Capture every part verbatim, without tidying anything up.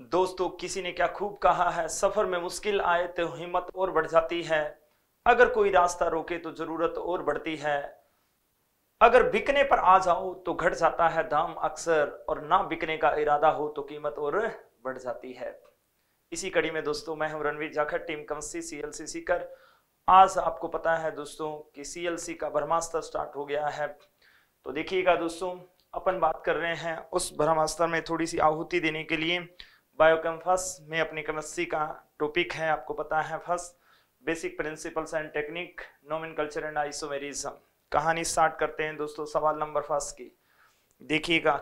दोस्तों किसी ने क्या खूब कहा है, सफर में मुश्किल आए तो हिम्मत और बढ़ जाती है, अगर कोई रास्ता रोके तो जरूरत और बढ़ती है, अगर बिकने पर आ जाओ तो घट जाता है दाम अक्सर, और ना बिकने का इरादा हो तो कीमत और बढ़ जाती है। इसी कड़ी में दोस्तों मैं हूं रणवीर जाखड़, टीम कमसी सीएलसी सीकर। आज आपको पता है दोस्तों कि सीएलसी का ब्रह्मास्त्र स्टार्ट हो गया है, तो देखिएगा दोस्तों अपन बात कर रहे हैं उस ब्रह्मास्त्र में थोड़ी सी आहुति देने के लिए। बायोकेम्पस में अपनी केमिस्ट्री का टॉपिक है, आपको पता है first basic principles and technique nomenclature and isomerism. कहानी स्टार्ट करते हैं दोस्तों सवाल नंबर फर्स्ट की। देखिएगा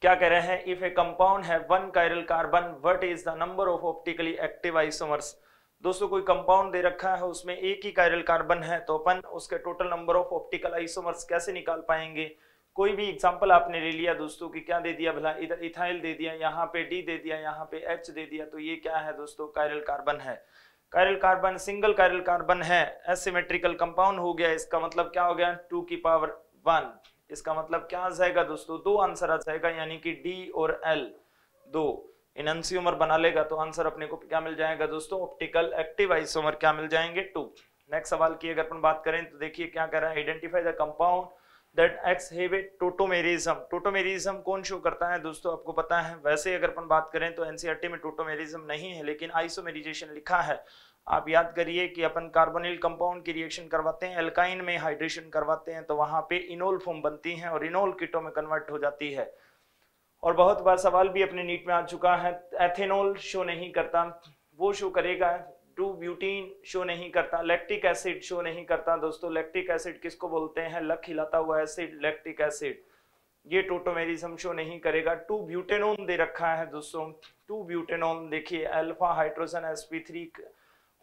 क्या कह रहे हैं, इफ ए कंपाउंड है one chiral carbon what is the number of optically active isomers. दोस्तों कोई कंपाउंड दे रखा है उसमें एक ही काइरल कार्बन है, तो अपन उसके total number of optical isomers कैसे निकाल पाएंगे। कोई भी एग्जाम्पल आपने ले लिया दोस्तों कि क्या दे दिया भला, इधर इथाइल दे दिया, यहाँ पे डी दे दिया, यहाँ पे एच दे दिया, तो ये क्या है दोस्तों काइरल कार्बन है। Chiral carbon single chiral carbon है, एसिमेट्रिकल कंपाउंड हो गया, इसका मतलब क्या हो गया टू की पावर वन। इसका मतलब क्या आ जाएगा दोस्तों, दो आंसर आ जाएगा, यानी कि डी और एल दो इनंसियोमर बना लेगा तो आंसर अपने को क्या मिल जाएगा दोस्तों, ऑप्टिकल एक्टिव आइसोमर क्या मिल जाएंगे टू। नेक्स्ट सवाल की अगर अपन बात करें तो देखिए क्या कह रहा है, identify the compound that acts have a tautomerism. Tautomerism कौन शो करता है दोस्तों, आपको पता है वैसे अगर अपन बात करें तो एनसीईआरटी में टोटोमेरिज्म नहीं है, लेकिन आइसोमेरिजेशन लिखा है। आप याद करिए कि अपन कार्बोनिल कंपाउंड की रिएक्शन करवाते हैं, एल्काइन में हाइड्रेशन करवाते हैं, तो वहां पे इनोल फॉर्म बनती है और इनोल कीटो में कन्वर्ट हो जाती है। और बहुत बार सवाल भी अपने नीट में आ चुका है, एथेनॉल शो नहीं करता, वो शो करेगा, टू ब्यूटीन शो नहीं करता, लैक्टिक एसिड शो नहीं करता। दोस्तों लैक्टिक एसिड किसको बोलते हैं, लक हिलाता हुआ एसिड, लैक्टिक एसिड, ये टोटोमेरिज्म शो नहीं करेगा। टू ब्यूटेनोन दे रखा है दोस्तों, टू ब्यूटेनोन देखिए alpha hydrogen S P three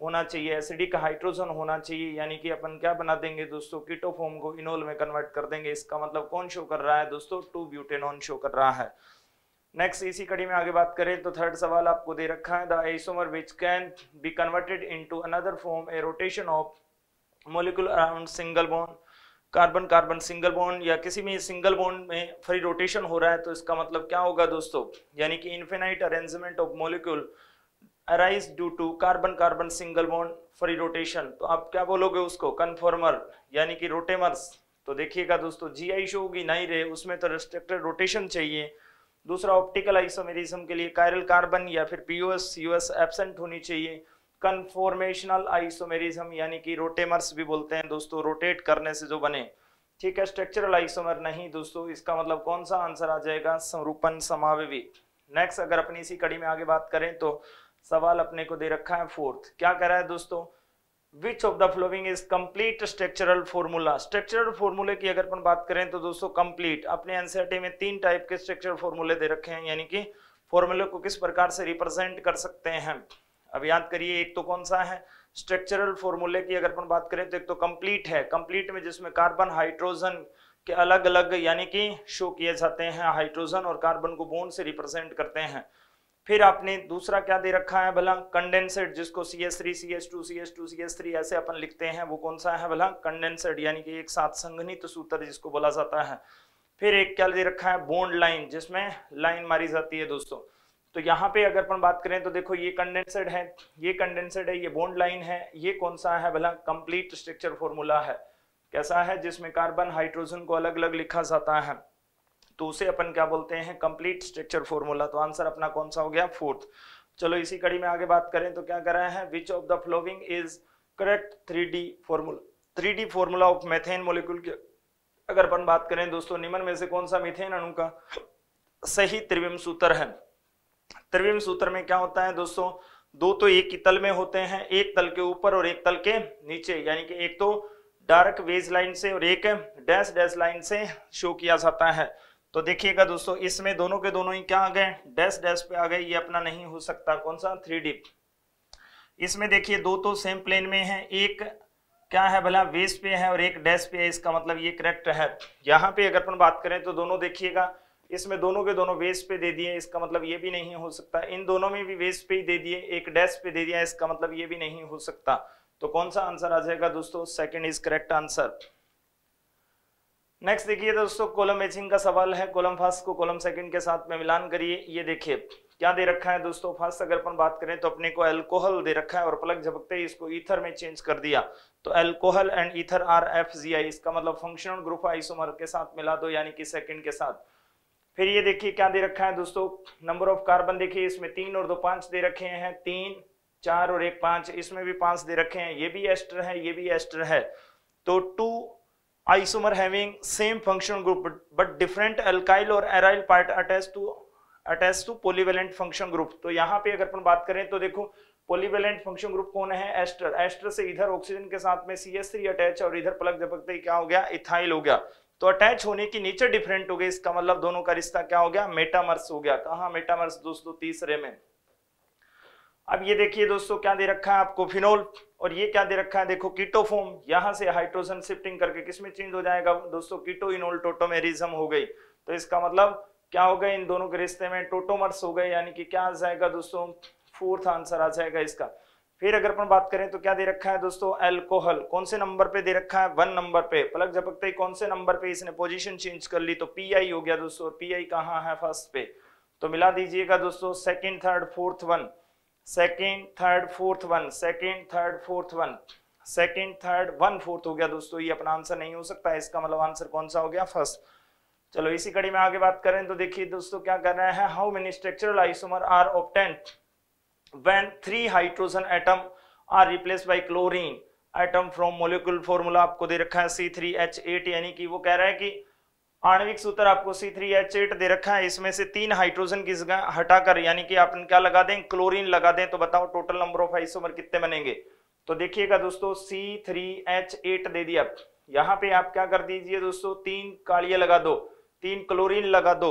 होना चाहिए, एसिडिक हाइड्रोजन होना चाहिए, यानी कि अपन क्या बना देंगे दोस्तों कीटोफॉर्म को इनोल में कन्वर्ट कर देंगे। इसका मतलब कौन शो कर रहा है दोस्तों, टू ब्यूटेनॉन शो कर रहा है। नेक्स्ट इसी कड़ी में आगे बात करें तो थर्ड सवाल आपको दे रखा है, the isomer which can be converted into another form a rotation of molecule around single bond. Carbon carbon single bond या किसी भी सिंगल बॉन्ड में फ्री रोटेशन हो रहा है, तो इसका मतलब क्या होगा दोस्तों, यानी कि infinite arrangement of molecule arise due to carbon carbon single bond free rotation. तो आप क्या बोलोगे उसको, कन्फर्मर यानी कि रोटेमर्स। तो देखिएगा दोस्तों जी आई शो होगी नहीं रहे, उसमें तो रिस्ट्रिक्टेड रोटेशन चाहिए। दूसरा ऑप्टिकल आइसोमेरिज्म के लिए काइरल कार्बन या फिर पीयूएस यूएस एब्सेंट होनी चाहिए। कन्फॉर्मेशनल आइसोमेरिज्म यानी कि रोटेमर्स भी बोलते हैं दोस्तों, रोटेट करने से जो बने, ठीक है। स्ट्रक्चरल आइसोमर नहीं दोस्तों, इसका मतलब कौन सा आंसर आ जाएगा, संरूपण समावयवी। नेक्स्ट अगर अपनी इसी कड़ी में आगे बात करें तो सवाल अपने को दे रखा है फोर्थ, क्या कह रहा है दोस्तों, which of the following is complete structural formula. Structural फॉर्मूले की अगर अपन बात करें तो दोस्तों कंप्लीट, अपने एनसीईआरटी में तीन टाइप के स्ट्रक्चरल फॉर्मूले दे रखे हैं, यानी कि फॉर्मूले को किस प्रकार से रिप्रेजेंट कर सकते हैं। अब याद करिए एक तो कौन सा है स्ट्रक्चरल फॉर्मूले की अगर अपन बात करें तो एक तो कंप्लीट है, कंप्लीट में जिसमें कार्बन हाइड्रोजन के अलग अलग यानी कि शो किए जाते हैं, हाइड्रोजन और कार्बन को बॉन्ड से रिप्रेजेंट करते हैं। फिर आपने दूसरा क्या दे रखा है भला, कंडेंसेट, जिसको C S three C S two C S two C S three ऐसे अपन लिखते हैं, वो कौन सा है भला कंडेंसेट, यानी कि एक साथ संघनित सूत्र जिसको बोला जाता है। फिर एक क्या दे रखा है बॉन्ड लाइन, जिसमें लाइन मारी जाती है दोस्तों। तो यहाँ पे अगर अपन बात करें तो देखो ये कंडेंसेट है, ये कंडेंसेट है, ये बॉन्ड लाइन है, ये कौन सा है भला कंप्लीट स्ट्रक्चर फॉर्मूला है। कैसा है, जिसमें कार्बन हाइड्रोजन को अलग अलग लिखा जाता है, तो उसे अपन क्या बोलते हैं कंप्लीट स्ट्रक्चर फॉर्मूला। तो आंसर अपना कौन सा हो गया फोर्थ। चलो इसी कड़ी में आगे बात करें तो क्या कर रहा है, which of the following is correct three D formula, three D formula of methane molecule की अगर अपन बात करें दोस्तों, निम्न में से कौन सा मिथेन अणु का सही त्रिविम सूत्र है। त्रिविम सूत्र में क्या होता है दोस्तों, दो तो एक ही तल में होते हैं, एक तल के ऊपर और एक तल के नीचे, यानी कि एक तो डार्क वेज लाइन से और एक डैश डैश लाइन से शो किया जाता है। तो देखिएगा दोस्तों इसमें दोनों के दोनों ही क्या आ गए, डैश डैश पे आ गए, ये अपना नहीं हो सकता। कौन सा थ्री डी, इसमें देखिए दो तो सेम प्लेन में है, एक क्या है भला वेस पे है और एक डैश पे है, इसका मतलब ये करेक्ट है। यहाँ पे अगर अपन बात करें तो दोनों देखिएगा, इसमें दोनों के दोनों वेस पे दे दिए, इसका मतलब ये भी नहीं हो सकता, इन दोनों में भी वेस पे ही दे दिए, एक डैश पे दे दिया, इसका मतलब ये भी नहीं हो सकता। तो कौन सा आंसर आ जाएगा दोस्तों, second is correct answer. Next देखिए दोस्तों कॉलम मैचिंग का सवाल है, कॉलम फर्स्ट को कॉलम सेकंड के साथ में मिलान करिए। ये देखिए क्या दे रखा है दोस्तों, फर्स्ट अगर अपन बात करें तो अपने को एल्कोहल दे रखा है और पलक झपकते ही इसको ईथर में चेंज कर दिया। तो alcohol and ether are F G I, इसका मतलब फंक्शनल ग्रुप आइसोमर के साथ मिला दो, यानी कि सेकंड के साथ। फिर ये देखिए क्या दे रखा है दोस्तों, नंबर ऑफ कार्बन देखिए इसमें तीन और दो पांच दे रखे हैं, तीन चार और एक पांच, इसमें भी पांच दे रखे हैं, ये भी एस्टर है ये भी एस्टर है। तो two isomer having same functional group but different alkyl और aryl part attach to attach to polyvalent function group. तो यहाँ पे अगर अपन बात करें तो देखो पॉलीवेलेंट फंक्शन ग्रुप कौन है, एस्टर। एस्टर से इधर ऑक्सीजन के साथ में सी एस थ्री अटैच और इधर पलक झपकते ही क्या हो गया, इथाइल हो गया। तो अटैच होने की नेचर डिफरेंट हो गई, इसका मतलब दोनों का रिश्ता क्या हो गया, मेटामर्स हो गया। कहाँ मेटामर्स दोस्तों, तीसरे में। अब ये देखिए दोस्तों क्या दे रखा है आपको, फिनोल, और ये क्या दे रखा है देखो कीटोफॉर्म। यहाँ से हाइड्रोजन शिफ्टिंग करके किसमें चेंज हो जाएगा दोस्तों, कीटोइनोल टोटोमेरिज्म हो गई। तो इसका मतलब क्या हो गए, इन दोनों के रिश्ते में टोटोमर्स हो गए, यानी कि क्या आ जाएगा दोस्तों, फोर्थ आंसर आ जाएगा इसका। फिर अगर अपन बात करें तो क्या दे रखा है दोस्तों, अल्कोहल कौन से नंबर पे दे रखा है, वन नंबर पे। पलक झपकते ही कौन से नंबर पे इसने पोजीशन चेंज कर ली, तो पी आई हो गया दोस्तों। पी आई कहाँ है, फर्स्ट पे। तो मिला दीजिएगा दोस्तों second third fourth one, second third fourth one, second third fourth one, second third one fourth हो गया दोस्तों। ये अपना आंसर नहीं हो सकता है, इसका मतलब आंसर कौन सा हो गया, फर्स्ट। चलो इसी कड़ी में आगे बात करें तो देखिए दोस्तों क्या कर रहे हैं, how many structural isomer are obtained when three hydrogen atom are replace by chlorine atom from molecular formula. आपको दे रखा है सी थ्री एच एट, यानी कि वो कह रहा है कि आणविक सूत्र आपको सी थ्री एच एट दे रखा है, इसमें से तीन हाइड्रोजन की जगह हटाकर यानी कि आप क्या लगा दें, क्लोरीन लगा दें। तो बताओ टोटल नंबर ऑफ आइसोमर कितने बनेंगे। तो देखिएगा दोस्तों सी थ्री एच एट दे दिया, यहाँ पे आप क्या कर दीजिए दोस्तों, तीन कालिया लगा दो, तीन क्लोरीन लगा दो,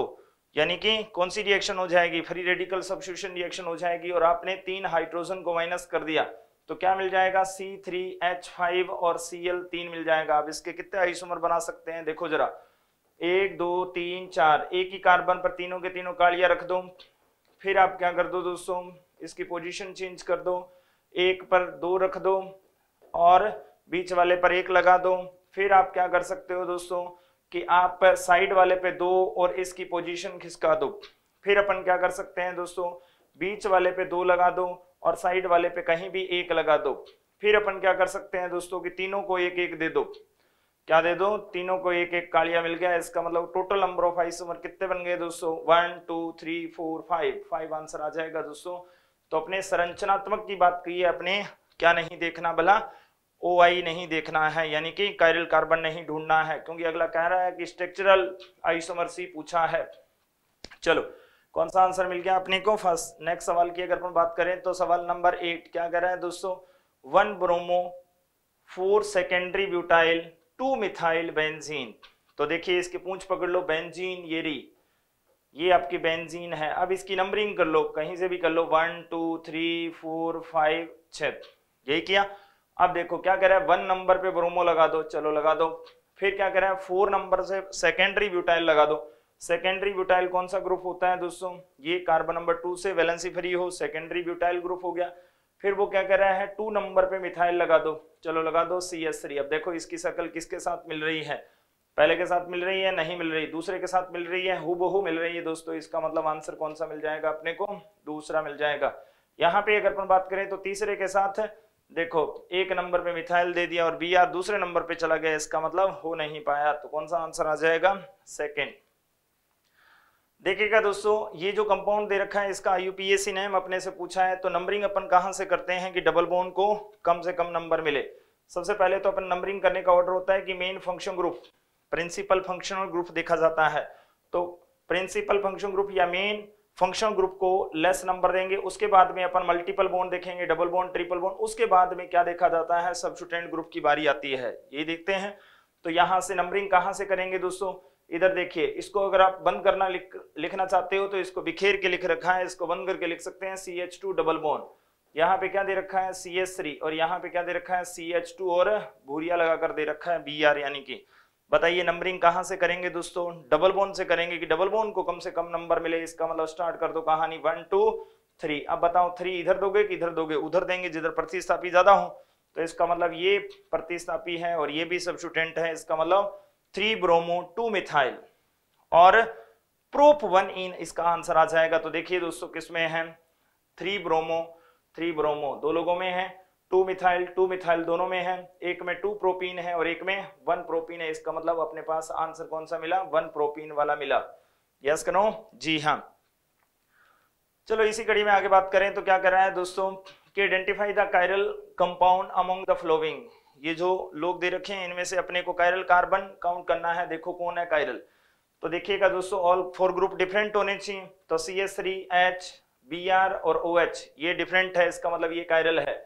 यानी कि कौन सी रिएक्शन हो जाएगी, फ्री रेडिकल सब्स्टिट्यूशन रिएक्शन हो जाएगी। और आपने तीन हाइड्रोजन को माइनस कर दिया तो क्या मिल जाएगा, सी थ्री एच फाइव और सी एल थ्री मिल जाएगा। अब इसके कितने आइसोमर बना सकते हैं देखो जरा, एक दो तीन चार, एक ही कार्बन पर तीनों के तीनों कालिया रख दो। फिर आप क्या कर दो दोस्तों, इसकी पोजीशन चेंज कर दो, एक पर दो रख दो और बीच वाले पर एक लगा दो। फिर आप क्या कर सकते हो दोस्तों कि आप साइड वाले पे दो और इसकी पोजीशन खिसका दो। फिर अपन क्या कर सकते हैं दोस्तों, बीच वाले पे दो लगा दो और साइड वाले पे कहीं भी एक लगा दो। फिर अपन क्या कर सकते हैं दोस्तों कि तीनों को एक एक दे दो, क्या दे दो, तीनों को एक एक कालिया मिल गया। इसका मतलब टोटल नंबर ऑफ आइसोमर कितने बन गए दोस्तों, one two three four five, five answer आ जाएगा दोस्तों। तो अपने संरचनात्मक की बात की है, अपने क्या नहीं देखना भला, ओ आई नहीं देखना है, यानी कि कायरल कार्बन नहीं ढूंढना है, क्योंकि अगला कह रहा है कि स्ट्रक्चरल आइसोमर सी पूछा है। चलो कौन सा आंसर मिल गया अपने को, फर्स्ट। नेक्स्ट सवाल की अगर अपन बात करें तो सवाल नंबर एट क्या कह रहा है दोस्तों, one bromo four secondary butyl two methyl benzene. तो देखिए इसकी पूंछ पकड़ लो, बेंजीन ये री, ये आपकी बेंजीन है। अब इसकी नंबरिंग कर लो, कहीं से भी कर लो, one two three four five छः, यही किया। अब देखो क्या कह रहा है, वन नंबर पे ब्रोमो लगा दो, चलो लगा दो। फिर क्या कह रहा है, फोर नंबर से सेकेंडरी ब्यूटाइल लगा दो। सेकेंडरी ब्यूटाइल कौन सा ग्रुप होता है दोस्तों, ये कार्बन नंबर टू से वैलेंसी फ्री हो, सेकेंडरी ब्यूटाइल ग्रुप हो गया। फिर वो क्या कह रहा है, टू नंबर पे मिथाइल लगा दो, चलो लगा दो सी एस थ्री। अब देखो इसकी शक्ल किसके साथ मिल रही है, पहले के साथ मिल रही है, नहीं मिल रही, दूसरे के साथ मिल रही है, हूबहू मिल रही है दोस्तों। इसका मतलब आंसर कौन सा मिल जाएगा अपने को, दूसरा मिल जाएगा। यहाँ पे अगर अपन बात करें तो तीसरे के साथ देखो एक नंबर पे मिथाइल दे दिया और बी आर दूसरे नंबर पे चला गया, इसका मतलब हो नहीं पाया। तो कौन सा आंसर आ जाएगा, सेकंड। देखिएगा दोस्तों ये जो कंपाउंड दे रखा है इसका I U P A C name अपने से पूछा है। तो नंबरिंग अपन कहाँ से करते हैं कि डबल बॉन्ड को कम से कम नंबर मिले। सबसे पहले तो अपन नंबरिंग करने का ऑर्डर होता है कि main function group, principal functional group देखा जाता है। तो प्रिंसिपल फंक्शन ग्रुप या मेन फंक्शनल ग्रुप को लेस नंबर देंगे, उसके बाद में अपन मल्टीपल बॉन्ड देखेंगे, डबल बॉन्ड ट्रिपल बॉन्ड, उसके बाद में क्या देखा जाता है, सब्स्टिट्यूएंट ग्रुप की बारी आती है, ये देखते हैं। तो यहाँ से नंबरिंग कहाँ से करेंगे दोस्तों, इधर देखिए, इसको अगर आप बंद करना लिख, लिखना चाहते हो तो इसको बिखेर के लिख रखा है, इसको बंद करके लिख सकते हैं C H two double bond, यहाँ पे क्या दे रखा है सी एच थ्री और यहाँ पे क्या दे रखा है सी एच टू और भूरिया लगाकर दे रखा है बी आर, यानी कि बताइए नंबरिंग कहाँ से करेंगे दोस्तों, डबल बॉन्ड से करेंगे कि डबल बॉन्ड को कम से कम नंबर मिले। इसका मतलब स्टार्ट कर दो कहानी, वन टू थ्री। अब बताओ थ्री इधर दोगे कि इधर दोगे, उधर देंगे जिधर प्रतिस्थापी ज्यादा हो। तो इसका मतलब ये प्रतिस्थापी है और ये भी सब्स्टिट्यूएंट है, इसका मतलब थ्री ब्रोमो टू मिथाइल और प्रोप वन इन इसका आंसर आ जाएगा। तो देखिए दोस्तों किसमें है, थ्री ब्रोमो थ्री ब्रोमो दो लोगों में है, टू मिथाइल टू मिथाइल दोनों में है, एक में टू प्रोपीन है और एक में वन प्रोपीन है। इसका मतलब अपने पास आंसर कौन सा मिला, वन प्रोपीन वाला मिला। यस करो जी हाँ। चलो इसी कड़ी में आगे बात करें तो क्या कर रहा है दोस्तों कि identify the chiral compound among the following. ये जो लोग दे रखे हैं इनमें से अपने को कायरल कार्बन काउंट करना है, देखो कौन है कायरल। तो देखिएगा दोस्तों ऑल फोर ग्रुप डिफरेंट होने चाहिए। तो C S three H B R और ओ एच ये डिफरेंट है, इसका मतलब ये कायरल है।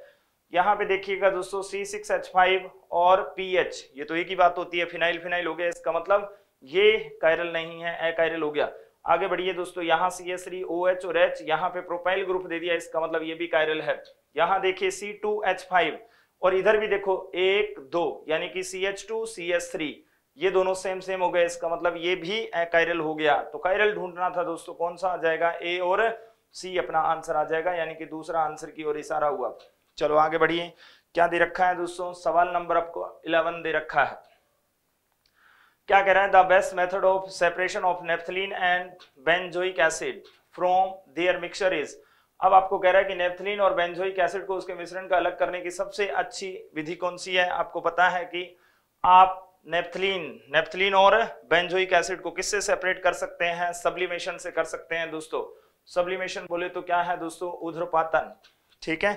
यहाँ पे देखिएगा दोस्तों सी सिक्स एच फाइव और पी एच, ये तो एक ही बात होती है, फिनाइल फिनाइल हो गया, इसका मतलब ये कायरल नहीं है, अकायरल हो गया। आगे बढ़िए दोस्तों, यहाँ C H three O H और H, यहाँ पे प्रोपाइल ग्रुप दे दिया, इसका मतलब ये भी कायरल है। यहाँ देखिए सी टू एच फाइव और इधर भी देखो एक दो, यानी कि C H two C H three ये दोनों सेम सेम हो गए, इसका मतलब ये भी अकायरल हो गया। तो कायरल ढूंढना था दोस्तों, कौन सा आ जाएगा, ए और सी अपना आंसर आ जाएगा, यानी कि दूसरा आंसर की ओर इशारा हुआ। चलो आगे बढ़िए, क्या दे रखा है दोस्तों, सवाल नंबर आपको इलेवन दे रखा है। क्या कह रहा है, the best method of separation of naphthalene and benzoic acid from their mixture is. अब आपको कह रहा है कि नेफ्थलीन और बेंजोइक एसिड को उसके मिश्रण का अलग करने की सबसे अच्छी विधि कौन सी है। आपको पता है कि आप नेफ्थलीन नेफ्थलीन और बेंजोइक एसिड को किससे सेपरेट कर सकते हैं, सब्लिमेशन से कर सकते हैं दोस्तों। सब्लिमेशन बोले तो क्या है दोस्तों, उध्रपातन। ठीक है,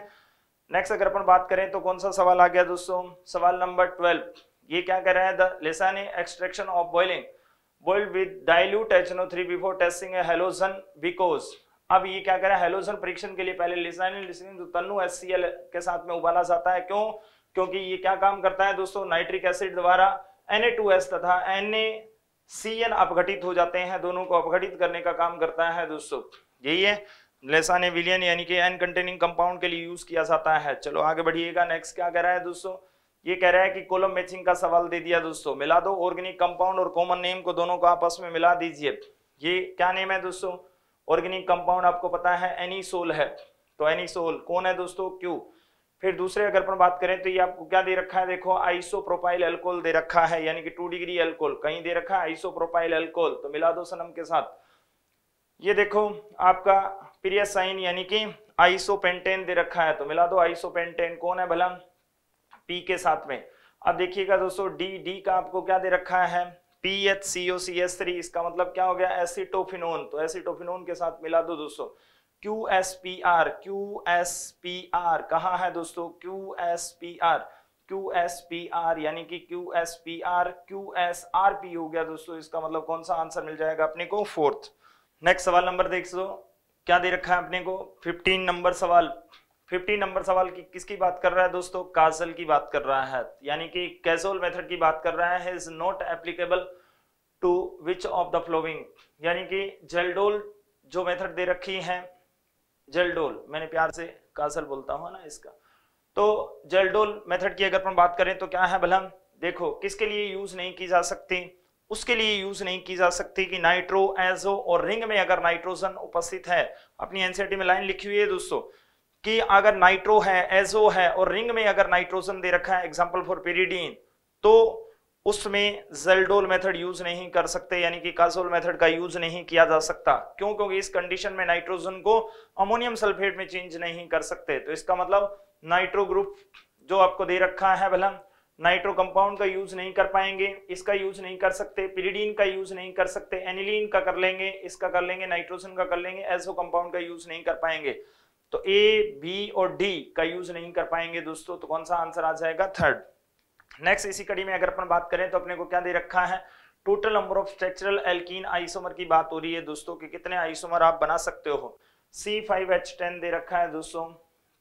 नेक्स्ट अगर अपन बात करें तो कौन सा सवाल आ गया दोस्तों, सवाल नंबर ट्वेल्व। ये क्या कर रहा है, the Lassaigne extraction of boiling boiled with dilute H N O three before testing halogen because. अब ये क्या कर रहा है, हैलोजन परीक्षण के लिए पहले लेसानी लिसनिंग जो तन्नू एच सी एल के साथ में उबाला जाता है। क्यों, क्योंकि ये क्या काम करता है दोस्तों, नाइट्रिक एसिड द्वारा एन ए टू एस तथा एन ए सी एन अपघटित हो जाते हैं, दोनों को अपघटित करने का काम करता है दोस्तों। यही है लेसाने विलियन, यानी कि एन कंटेनिंग कंपाउंड के लिए यूज किया जाता है। चलो आगे बढ़िएगा, नेक्स्ट क्या कह रहा है दोस्तों, ये कह रहा है कि कॉलम मैचिंग का सवाल दे दिया दोस्तों, मिला दो ऑर्गेनिक कंपाउंड और कॉमन नेम को, दोनों को आपस में मिला दीजिए। ये क्या नेम है दोस्तों, ऑर्गेनिक कंपाउंड आपको पता है एनीसोल है, तो एनीसोल कौन है दोस्तों, क्यू। फिर दूसरे अगर पर बात करें तो ये आपको क्या दे रखा है, देखो आइसोप्रोपाइल अल्कोहल दे रखा है, यानी कि टू डिग्री अल्कोहल कहीं दे रखा है, आइसोप्रोपाइल अल्कोहल तो मिला दो सनम के साथ। ये देखो आपका पिरियासाइन यानी कि आइसोपेंटेन दे रखा है, तो मिला दो आइसोपेंटेन, कौन है भला, पी के साथ में। अब देखिएगा दोस्तों डी डी का आपको क्या दे रखा है, P H C O C H three, इसका मतलब क्या हो गया, एसिटोफिनोन, तो एसिटोफिनोन के साथ मिला दो दोस्तों। Q S P R Q S P R कहाँ है दोस्तों, Q S P R Q S P R यानी कि Q S P R Q S R P हो गया दोस्तों, इसका मतलब कौन सा आंसर मिल जाएगा अपने को, फोर्थ। नेक्स्ट सवाल नंबर देख दो, क्या दे रखा है अपने को, फिफ्टीन नंबर सवाल। फिफ्टीन नंबर सवाल की किसकी बात कर रहा है दोस्तों, काजल की बात कर रहा है, यानी कि कैजोल मेथड की बात कर रहा है। Is not applicable to which of the following, यानी कि जेलडोल जो मेथड दे रखी है, जेलडोल मैंने प्यार से काजल बोलता हूँ ना इसका, तो जेलडोल मेथड की अगर हम बात करें तो क्या है भला, देखो किसके लिए यूज नहीं की जा सकती, उसके लिए यूज नहीं की जा सकती कि नाइट्रो एजो और रिंग में अगर नाइट्रोजन उपस्थित है। अपनी एनसीईआरटी में लाइन लिखी हुई है दोस्तों कि अगर नाइट्रो है, एजो है और रिंग में अगर नाइट्रोजन दे रखा है, एग्जांपल फॉर पेरिडीन, तो उसमें जेलडोल मेथड यूज नहीं कर सकते, यानी कि काजोल मेथड का यूज नहीं किया जा सकता। क्यों, क्योंकि इस कंडीशन में नाइट्रोजन को अमोनियम सल्फेट में चेंज नहीं कर सकते। तो इसका मतलब नाइट्रो ग्रुप जो आपको दे रखा है भला, नाइट्रो कंपाउंड का यूज नहीं कर पाएंगे, इसका यूज नहीं कर सकते, पिरीडीन का यूज नहीं कर सकते, एनिलीन का कर लेंगे, इसका कर लेंगे, नाइट्रोजन का कर लेंगे, एसओ कंपाउंड का यूज नहीं कर पाएंगे। तो ए बी और डी का यूज नहीं कर पाएंगे दोस्तों, तो कौन सा आंसर आ जाएगा, थर्ड। नेक्स्ट इसी कड़ी में अगर अपन बात करें तो अपने को क्या दे रखा है, total number of structural alkene isomer की बात हो रही है दोस्तों कि कितने आइसोमर आप बना सकते हो। सी फाइव एच टेन दे रखा है दोस्तों,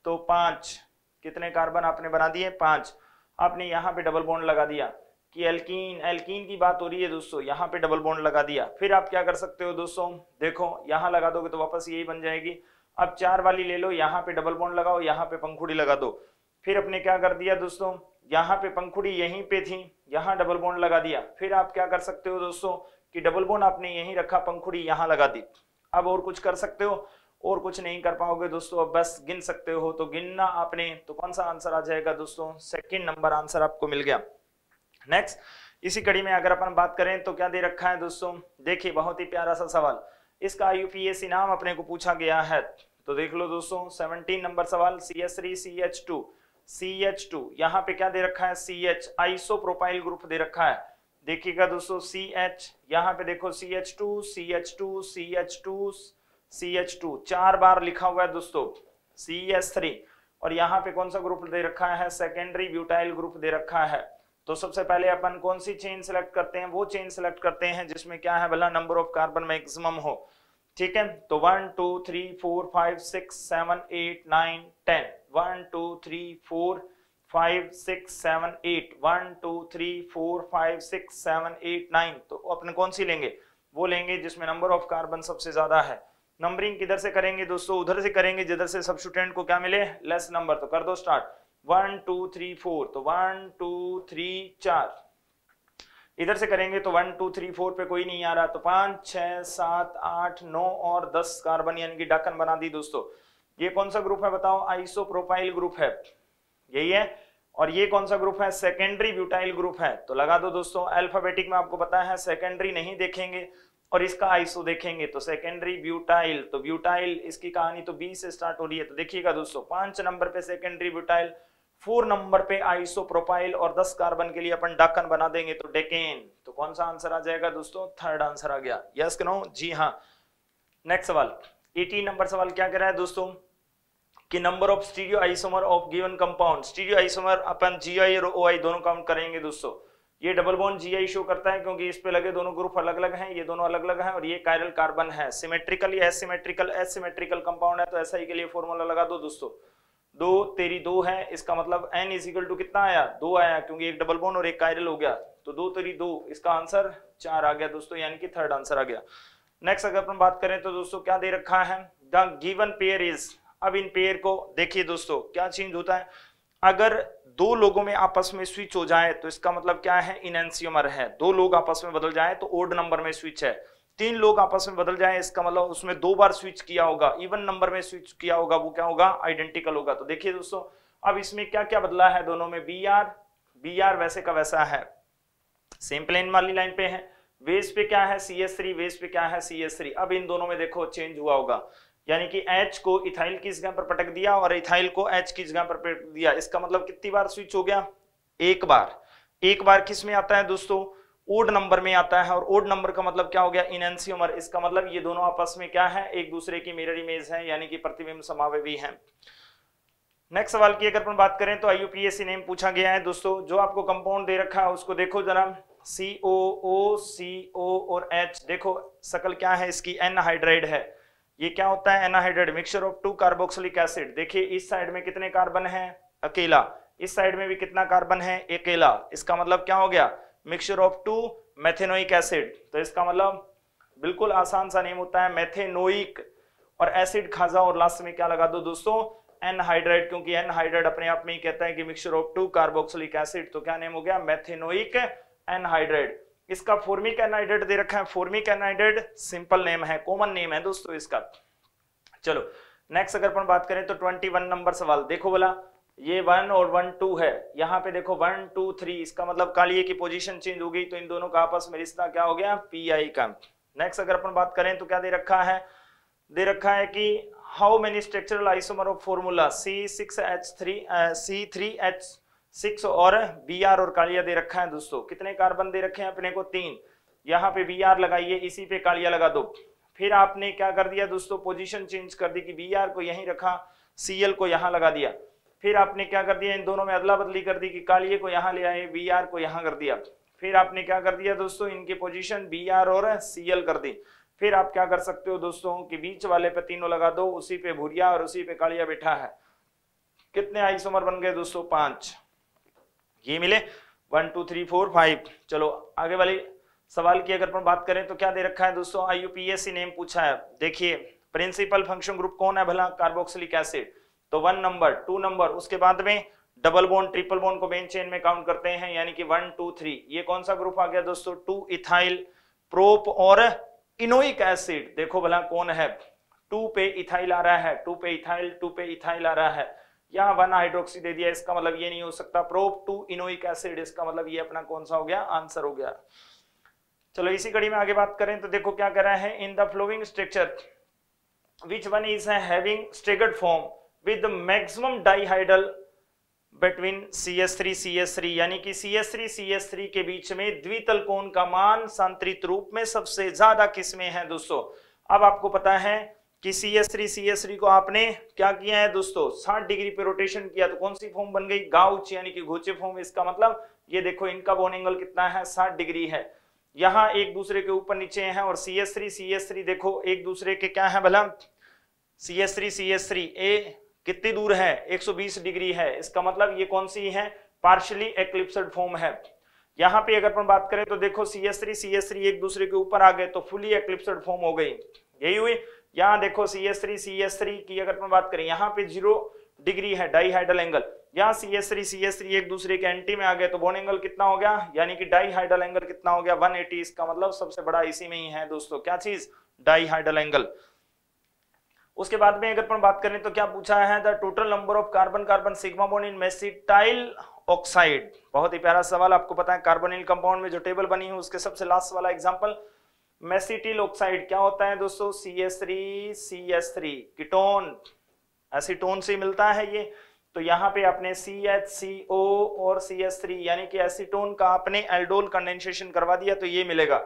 तो पांच, कितने कार्बन आपने बना दिए, पांच। आपने यहाँ पे डबल बॉन्ड लगा दिया कि एल्कीन एल्कीन की बात हो रही है दोस्तों, यहाँ पे डबल बॉन्ड लगा दिया। फिर आप क्या कर सकते हो दोस्तों, देखो यहाँ लगा दोगे तो वापस यही बन जाएगी। अब चार वाली ले लो, यहाँ पे डबल बॉन्ड लगाओ, यहाँ पे पंखुड़ी लगा दो। फिर अपने क्या कर दिया दोस्तों, यहाँ पे पंखुड़ी यहीं पे थी, यहाँ डबल बॉन्ड लगा दिया। फिर आप क्या कर सकते हो दोस्तों कि डबल बॉन्ड आपने यहीं रखा, पंखुड़ी यहाँ लगा दी। अब और कुछ कर सकते हो, और कुछ नहीं कर पाओगे दोस्तों, अब बस गिन सकते हो, तो गिनना आपने, तो कौन सा आंसर आ जाएगा दोस्तों, सेकंड नंबर आंसर आपको मिल गया। नेक्स्ट इसी कड़ी में अगर अपन बात करें तो क्या दे रखा है दोस्तों, देखिए बहुत ही प्यारा सा सवाल, इसका यूपीएससी नाम अपने को पूछा गया है। तो देख लो दोस्तों सत्रह नंबर सवाल C H three C H two C H two, यहाँ पे क्या दे रखा है C H iso propyl group दे रखा है। देखिएगा दोस्तों सी एच, यहाँ पे देखो C H two C H two C H two C H two चार बार लिखा हुआ है दोस्तों सी एच थ्री, और यहाँ पे कौन सा ग्रुप दे रखा है, सेकेंडरी ब्यूटाइल ग्रुप दे रखा है। तो सबसे पहले अपन कौन सी चेन सिलेक्ट करते हैं, वो चेन सिलेक्ट करते हैं जिसमें क्या है भला नंबर ऑफ कार्बन मैक्सिमम हो, ठीक है। तो one two three four five six seven eight nine ten one two three four five six seven eight one two three four five six seven eight nine तो अपन कौन सी लेंगे, वो लेंगे जिसमें नंबर ऑफ कार्बन सबसे ज्यादा है। नंबरिंग किधर से करेंगे दोस्तों, उधर से करेंगे जिधर से सब्स्टिट्यूएंट को क्या मिले, लेस नंबर। तो कर दो start one two three four, तो वन टू थ्री चार इधर से करेंगे, तो वन टू थ्री फोर पे कोई नहीं आ रहा, तो पांच छह सात आठ नौ और दस कार्बन यानी कि ढक्कन बना दी दोस्तों। ये कौन सा ग्रुप है बताओ, आइसो प्रोपाइल ग्रुप है, यही है। और ये कौन सा ग्रुप है, सेकेंडरी ब्यूटाइल ग्रुप है। तो लगा दो दोस्तों, अल्फाबेटिक में आपको पता है सेकेंडरी नहीं देखेंगे और इसका आइसो देखेंगे, तो सेकेंडरी ब्यूटाइल, तो ब्यूटाइल इसकी कहानी तो बी से स्टार्ट हो रही है। तो देखिएगा दोस्तों पांच नंबर पे सेकेंडरी ब्यूटाइल, फोर नंबर पे आइसो प्रोपाइल और दस कार्बन के लिए अपन डाकन बना देंगे तो डेकेन। तो कौन सा आंसर आ जाएगा दोस्तों, थर्ड आंसर आ गया, यस कि नो, जी हाँ। नेक्स्ट सवाल अठारह नंबर सवाल क्या कह रहा है दोस्तों कि number of stereo isomer of given compound. Stereo isomer अपन जी आई और ओ आई दोनों काउंट करेंगे दोस्तों। ये double bond G I show करता है क्योंकि इस पे लगे दोनों ग्रुप अलग अलग हैं, ये दोनों अलग अलग हैं और ये कायरल कार्बन है। सिमेट्रिकल या एसिमेट्रिकल, एसिमेट्रिकल कंपाउंड है तो ऐसा ही के लिए फॉर्मूला लगा दो दोस्तों, दो तेरी दो है, इसका मतलब n इजिकल टू कितना आया, दो आया क्योंकि एक डबल बॉन्ड और एक कायरल हो गया, तो दो तेरी दो, इसका आंसर चार आ गया दोस्तों, यानी कि थर्ड आंसर आ गया। नेक्स्ट अगर अपन बात करें तो दोस्तों क्या दे रखा है, द गिवन पेयर इज। अब इन पेयर को देखिए दोस्तों क्या चेंज होता है, अगर दो लोगों में आपस में स्विच हो जाए तो इसका मतलब क्या है, इनएंसियोमर है। दो लोग आपस में बदल जाए तो ओड नंबर में स्विच है, तीन लोग आपस में बदल जाए इसका मतलब उसमें दो बार स्विच किया होगा, इवन नंबर में स्विच किया होगा, वो क्या होगा, आइडेंटिकल होगा। तो देखिए दोस्तों अब इसमें क्या क्या बदला है, दोनों में बी आर बी आर वैसे का वैसा है, सेम प्लेन वाली लाइन पे है, वेस पे क्या है सी एच थ्री, वेस पे क्या है सी एच थ्री। अब इन दोनों में देखो चेंज हुआ होगा, यानी कि H को इथाइल की जगह पर पटक दिया और इथाइल को H की जगह पर पटक दिया, इसका मतलब कितनी बार स्विच हो गया, एक बार। एक बार किस में आता है दोस्तों, ओड नंबर में आता है, और ओड नंबर का मतलब क्या हो गया, इनएंसियोमर। इसका मतलब ये दोनों आपस में क्या है, एक दूसरे की मिरर इमेज है, यानी कि प्रतिबिंब समावयवी है। नेक्स्ट सवाल की अगर अपन बात करें तो I U P A C name पूछा गया है दोस्तों। जो आपको कंपाउंड दे रखा है उसको देखो जरा, सीओ ओ सीओ और H, देखो शकल क्या है इसकी, एनहाइड्राइड है। ये क्या होता है, anhydride mixture of two carboxylic acid. देखिए इस साइड में कितने कार्बन हैं, अकेला, इस साइड में भी कितना कार्बन है, अकेला, इसका मतलब क्या हो गया, mixture of two methanoic acid. तो इसका मतलब बिल्कुल आसान सा नेम होता है मेथेनोइक, और एसिड खाजा और लास्ट में क्या लगा दो दोस्तों, एनहाइड्राइड, क्योंकि एनहाइड्राइड अपने आप में ही कहता है कि mixture of two carboxylic acid. तो क्या नेम हो गया, मेथेनोइक एनहाइड्राइड। इसका फॉर्मिक एनहाइड्राइड दे रखा है, फॉर्मिक एनहाइड्राइड सिंपल नेम है, कॉमन नेम है दोस्तों इसका। चलो नेक्स्ट अगर अपन बात करें तो इक्कीस नंबर सवाल देखो बोला, ये वन और वन टू है, यहाँ पे देखो वन टू थ्री, इसका मतलब कालिए की पोजीशन चेंज हो गई, तो इन दोनों का आपस में रिश्ता क्या हो गया, पी आई का। नेक्स्ट अगर अपन बात करें तो क्या दे रखा है, दे रखा है कि how many structural isomer of formula C six H three C three H six और बी आर और कालिया दे रखा है दोस्तों। कितने कार्बन दे रखे हैं अपने को, तीन, यहाँ पे बी आर लगाइए, इसी पे कालिया लगा दो। फिर आपने क्या कर दिया दोस्तों, पोजीशन चेंज कर दी कि बी आर को यहीं रखा, सी एल को यहाँ लगा दिया। फिर आपने क्या कर दिया, इन दोनों में अदला बदली कर दी कि कालिये को यहाँ ले आए, बी आर को यहाँ कर दिया। फिर आपने क्या कर दिया दोस्तों, इनकी पोजिशन बी आर और सी एल कर दी। फिर आप क्या कर सकते हो दोस्तों कि बीच वाले पे तीनों लगा दो, उसी पे भूरिया और उसी पे कालिया बैठा है। कितने आइसोमर बन गए दोस्तों, पांच, ये मिले one two three four five. चलो आगे वाले सवाल की अगर अपन बात करें तो क्या दे रखा है दोस्तों, I U P A C name पूछा है। देखिए प्रिंसिपल फंक्शन ग्रुप कौन है भला, कार्बोक्सिलिक एसिड। तो वन नंबर टू नंबर, उसके बाद में डबल बॉन्ड ट्रिपल बॉन्ड को बेन चेन में काउंट करते हैं, यानी कि वन टू थ्री। ये कौन सा ग्रुप आ गया दोस्तों, टू इथाइल प्रोप और इनोइक एसिड। देखो भला कौन है, टू पे इथाइल आ रहा है, टू पे इथाइल, टू पे इथाइल आ रहा है, यहाँ वन हाइड्रोक्सी दे दिया, इसका मतलब ये नहीं हो सकता। प्रोप टू इनोइक एसिड, इसका मतलब ये अपना कौन सा हो गया, आंसर हो गया। चलो इसी कड़ी में आगे बात करें तो देखो क्या कर रहा है, in the following structure which one is having staggered form with maximum dihedral between C S three C S three, यानी कि C S three C S three के बीच में द्वितल कोण का मान सांतरित रूप में सबसे ज्यादा किसमें है दोस्तों। अब आपको पता है कि C S three C S three को आपने क्या किया है दोस्तों, साठ डिग्री पे रोटेशन किया तो कौन सी फॉर्म बन गई, गाउच यानी कि घोचे फॉर्म। इसका मतलब ये देखो इनका बॉन्ड एंगल कितना है, साठ डिग्री है, यहाँ एक दूसरे के ऊपर नीचे हैं। और C S three C S three देखो एक दूसरे के क्या है, भला C S three C S three ए कितनी दूर है, एक सौ बीस डिग्री है। इसका मतलब ये कौन सी है, पार्शियली एक्लिप्सड फॉर्म है। यहाँ पे अगर अपन बात करें तो देखो C S three C S three एक दूसरे के ऊपर आ गए तो फुली एक्लिप्सड फॉर्म हो गई, यही हुई। यहाँ देखो C S three C S three की अगर अपन बात करें, यहाँ पे जीरो डिग्री है डाईहाइड्रल एंगल, यहाँ C S three C S three एक दूसरे के एंटी में आ गए तो बॉन्ड एंगल कितना हो गया, यानी कि डाईहाइड्रल एंगल कितना हो गया, एक सौ अस्सी। इसका मतलब सबसे बड़ा इसी में ही है दोस्तों, क्या चीज, डाईहाइड्रल एंगल। उसके बाद में अगर अपन बात करें तो क्या पूछा है, the total number of carbon carbon sigma bond in mesityl oxide. बहुत ही प्यारा सवाल, आपको पता है कार्बोनिल कंपाउंड में जो टेबल बनी है उसके सबसे लास्ट वाला एग्जांपल मेसिटिल ऑक्साइड क्या होता है दोस्तों, C S three C S three ketone, acetone से मिलता है ये। तो यहाँ पे आपने सी एच सी ओ और सी एस थ्री यानी कि एसीटोन का आपने एल्डोल कंडेंसेशन करवा दिया तो ये मिलेगा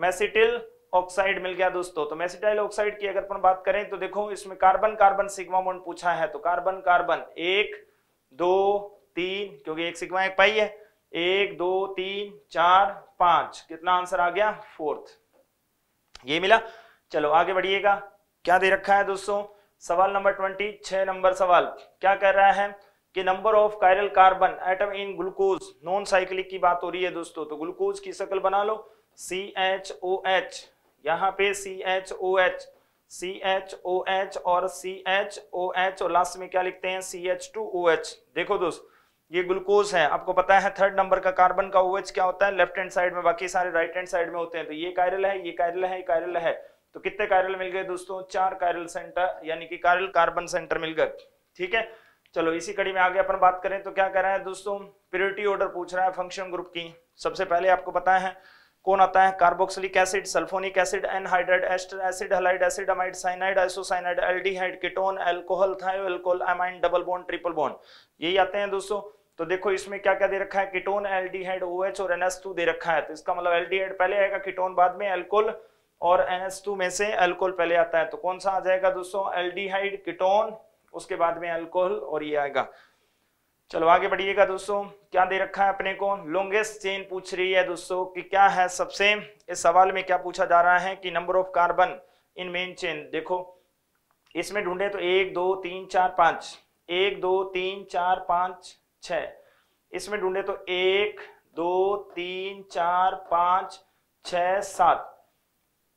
मेसिटिल ऑक्साइड मिल गया दोस्तों। तो मेसिटाइल ऑक्साइड की अगर अपन बात करें तो देखो इसमें कार्बन कार्बन सिग्मा बॉन्ड पूछा है तो कार्बन कार्बन एक दो तीन, क्योंकि एक सिग्मा एक पाई है, एक दो तीन चार पांच, कितना आंसर आ गया, फोर्थ, ये मिला। चलो आगे बढ़िएगा, क्या दे रखा है दोस्तों, सवाल नंबर ट्वेंटी छह नंबर सवाल क्या कह रहा है कि number of chiral carbon atom in glucose, non cyclic की बात हो रही है दोस्तों। तो ग्लूकोज की शक्ल बना लो, सी एच ओ एच, यहाँ पे C H O H C H O H और सी एच ओ एच और लास्ट में क्या लिखते हैं, C H two O H. देखो दोस्त ये ग्लूकोज है, आपको पता है थर्ड नंबर का कार्बन का ओ एच क्या होता है, लेफ्ट हैंड साइड में, बाकी सारे राइट हैंड साइड में होते हैं। तो ये कायरल है, ये कायरल है, ये कायरल है, तो कितने कायरल मिल गए दोस्तों, चार कायरल सेंटर यानी कि कायरल कार्बन सेंटर मिल गए, ठीक है। चलो इसी कड़ी में आगे अपन बात करें तो क्या कर रहा है दोस्तों, प्योरिटी ऑर्डर पूछ रहा है फंक्शन ग्रुप की। सबसे पहले आपको पता है कौन आता है, carboxylic acid, sulphonic acid, anhydride ester acid, halide acid, amide, cyanide, isocyanide, aldehyde, ketone, alcohol, thio alcohol, amine, double bond, triple bond, यही आते हैं दोस्तों। तो देखो इसमें क्या क्या दे रखा है, कीटोन, एल्डिहाइड, ओएच और एन एस टू दे रखा है। तो इसका मतलब एल्डिहाइड पहले आएगा, कीटोन बाद में, अल्कोहल और एन एस टू में से अल्कोहल पहले आता है। तो कौन सा आ जाएगा दोस्तों, एल्डिहाइड, कीटोन, उसके बाद में अल्कोहल और ये आएगा। चलो आगे बढ़िएगा दोस्तों, क्या दे रखा है अपने को, लॉन्गेस्ट चेन पूछ रही है दोस्तों कि क्या है सबसे, इस सवाल में क्या पूछा जा रहा है कि number of carbon in main chain. देखो इसमें ढूंढे तो एक दो तीन चार पांच, एक दो तीन चार पांच छह, इसमें ढूंढे तो एक दो तीन चार पांच छह सात,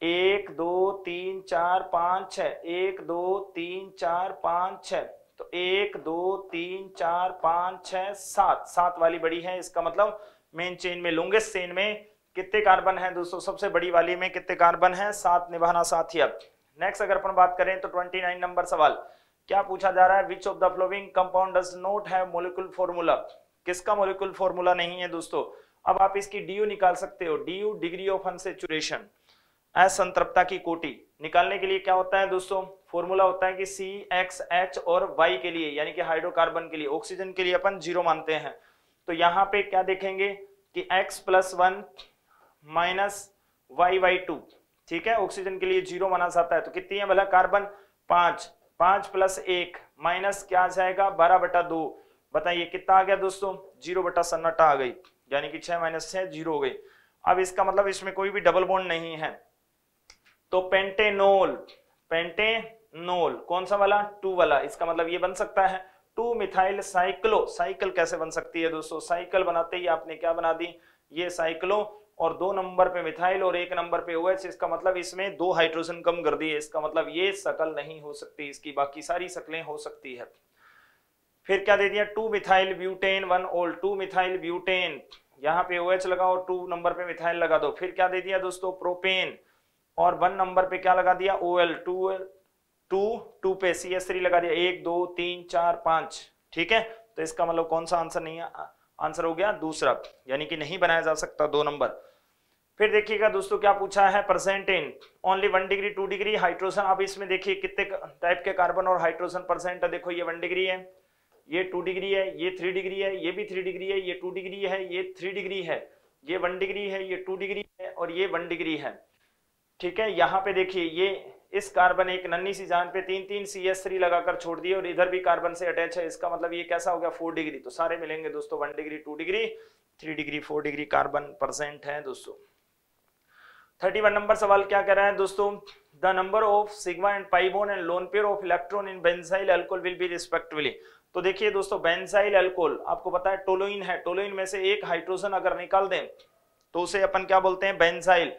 एक दो तीन चार पांच छह, एक दो तीन चार पांच छह, तो एक दो तीन चार पांच छह सात, सात वाली बड़ी है। इसका मतलब मेन चेन में, लॉन्गेस्ट चेन में कितने कार्बन हैं दोस्तों, सबसे बड़ी वाली में कितने कार्बन हैं, सात निभाना साथ ही। अब नेक्स्ट अगर अपन बात करें तो ट्वेंटी नाइन नंबर सवाल क्या पूछा जा रहा है, which of the following compound does not have molecule formula, किसका मोलिकुल फॉर्मूला नहीं है दोस्तों। अब आप इसकी डी यू निकाल सकते हो, D U degree of unsaturation, असंतृप्तता की कोटि निकालने के लिए क्या होता है दोस्तों, फॉर्मूला होता है कि सी एक्स एच और वाई के लिए यानी कि हाइड्रोकार्बन के लिए, ऑक्सीजन के लिए अपन जीरो मानते हैं। तो यहाँ पे क्या देखेंगे कि X plus one minus Y Y two, ठीक है, ऑक्सीजन के लिए जीरो माना जाता है। तो कितनी है भला कार्बन, पांच, पांच प्लस एक माइनस क्या आ जाएगा, बारह बटा दो, बताइए कितना आ गया दोस्तों, जीरो बटा सन्नाटा आ गई, यानी कि छह माइनस छह जीरो हो गई। अब इसका मतलब इसमें कोई भी डबल बॉन्ड नहीं है। तो पेंटेनोल, पेंटेनोल कौन सा वाला, टू वाला, इसका मतलब ये बन सकता है टू मिथाइल साइक्लो। साइकिल कैसे बन सकती है दोस्तों, साइकिल बनाते ही आपने क्या बना दी, ये साइक्लो और दो नंबर पे मिथाइल और एक नंबर पे ओएच, इसका मतलब इसमें दो हाइड्रोजन कम कर दिए। इसका मतलब ये शकल नहीं हो सकती इसकी, बाकी सारी शकलें हो सकती है। फिर क्या दे दिया, two methyl butane one ol, two methyl butane, यहाँ पे ओएच लगाओ, टू नंबर पे मिथाइल लगा दो। फिर क्या दे दिया दोस्तों, प्रोपेन और वन नंबर पे क्या लगा दिया, O L, two two two पे सी एस थ्री लगा दिया, एक दो तीन चार पांच, ठीक है, तो इसका मतलब कौन सा आंसर नहीं है, आंसर हो गया दूसरा, यानी कि नहीं बनाया जा सकता दो नंबर। फिर देखिएगा दोस्तों क्या पूछा है, percent in only one degree two degree hydrogen. आप इसमें देखिए कितने टाइप के कार्बन और हाइड्रोजन परसेंट है, देखो ये वन डिग्री है, ये टू डिग्री है, ये थ्री डिग्री है, ये भी थ्री डिग्री है, ये टू डिग्री है, ये थ्री डिग्री है, ये वन डिग्री है, ये टू डिग्री है और ये वन डिग्री है। ठीक है, यहाँ पे देखिए ये इस कार्बन एक नन्ही सी जान पे तीन तीन सी एस थ्री लगाकर छोड़ दिए और इधर भी कार्बन से अटैच है, इसका मतलब ये कैसा हो गया फोर डिग्री। तो सारे मिलेंगे दोस्तों one degree two degree three degree four degree carbon percent है दोस्तों। थर्टी वन नंबर सवाल क्या कह रहा है दोस्तों, the number of sigma and pi bond and lone pair of electron in benzyl alcohol will be respectively. तो देखिए दोस्तों बेंजाइल अल्कोहल आपको पता है टोलोइन है, टोलोइन में से एक हाइड्रोजन अगर निकाल दें तो उसे अपन क्या बोलते हैं बेंजाइल।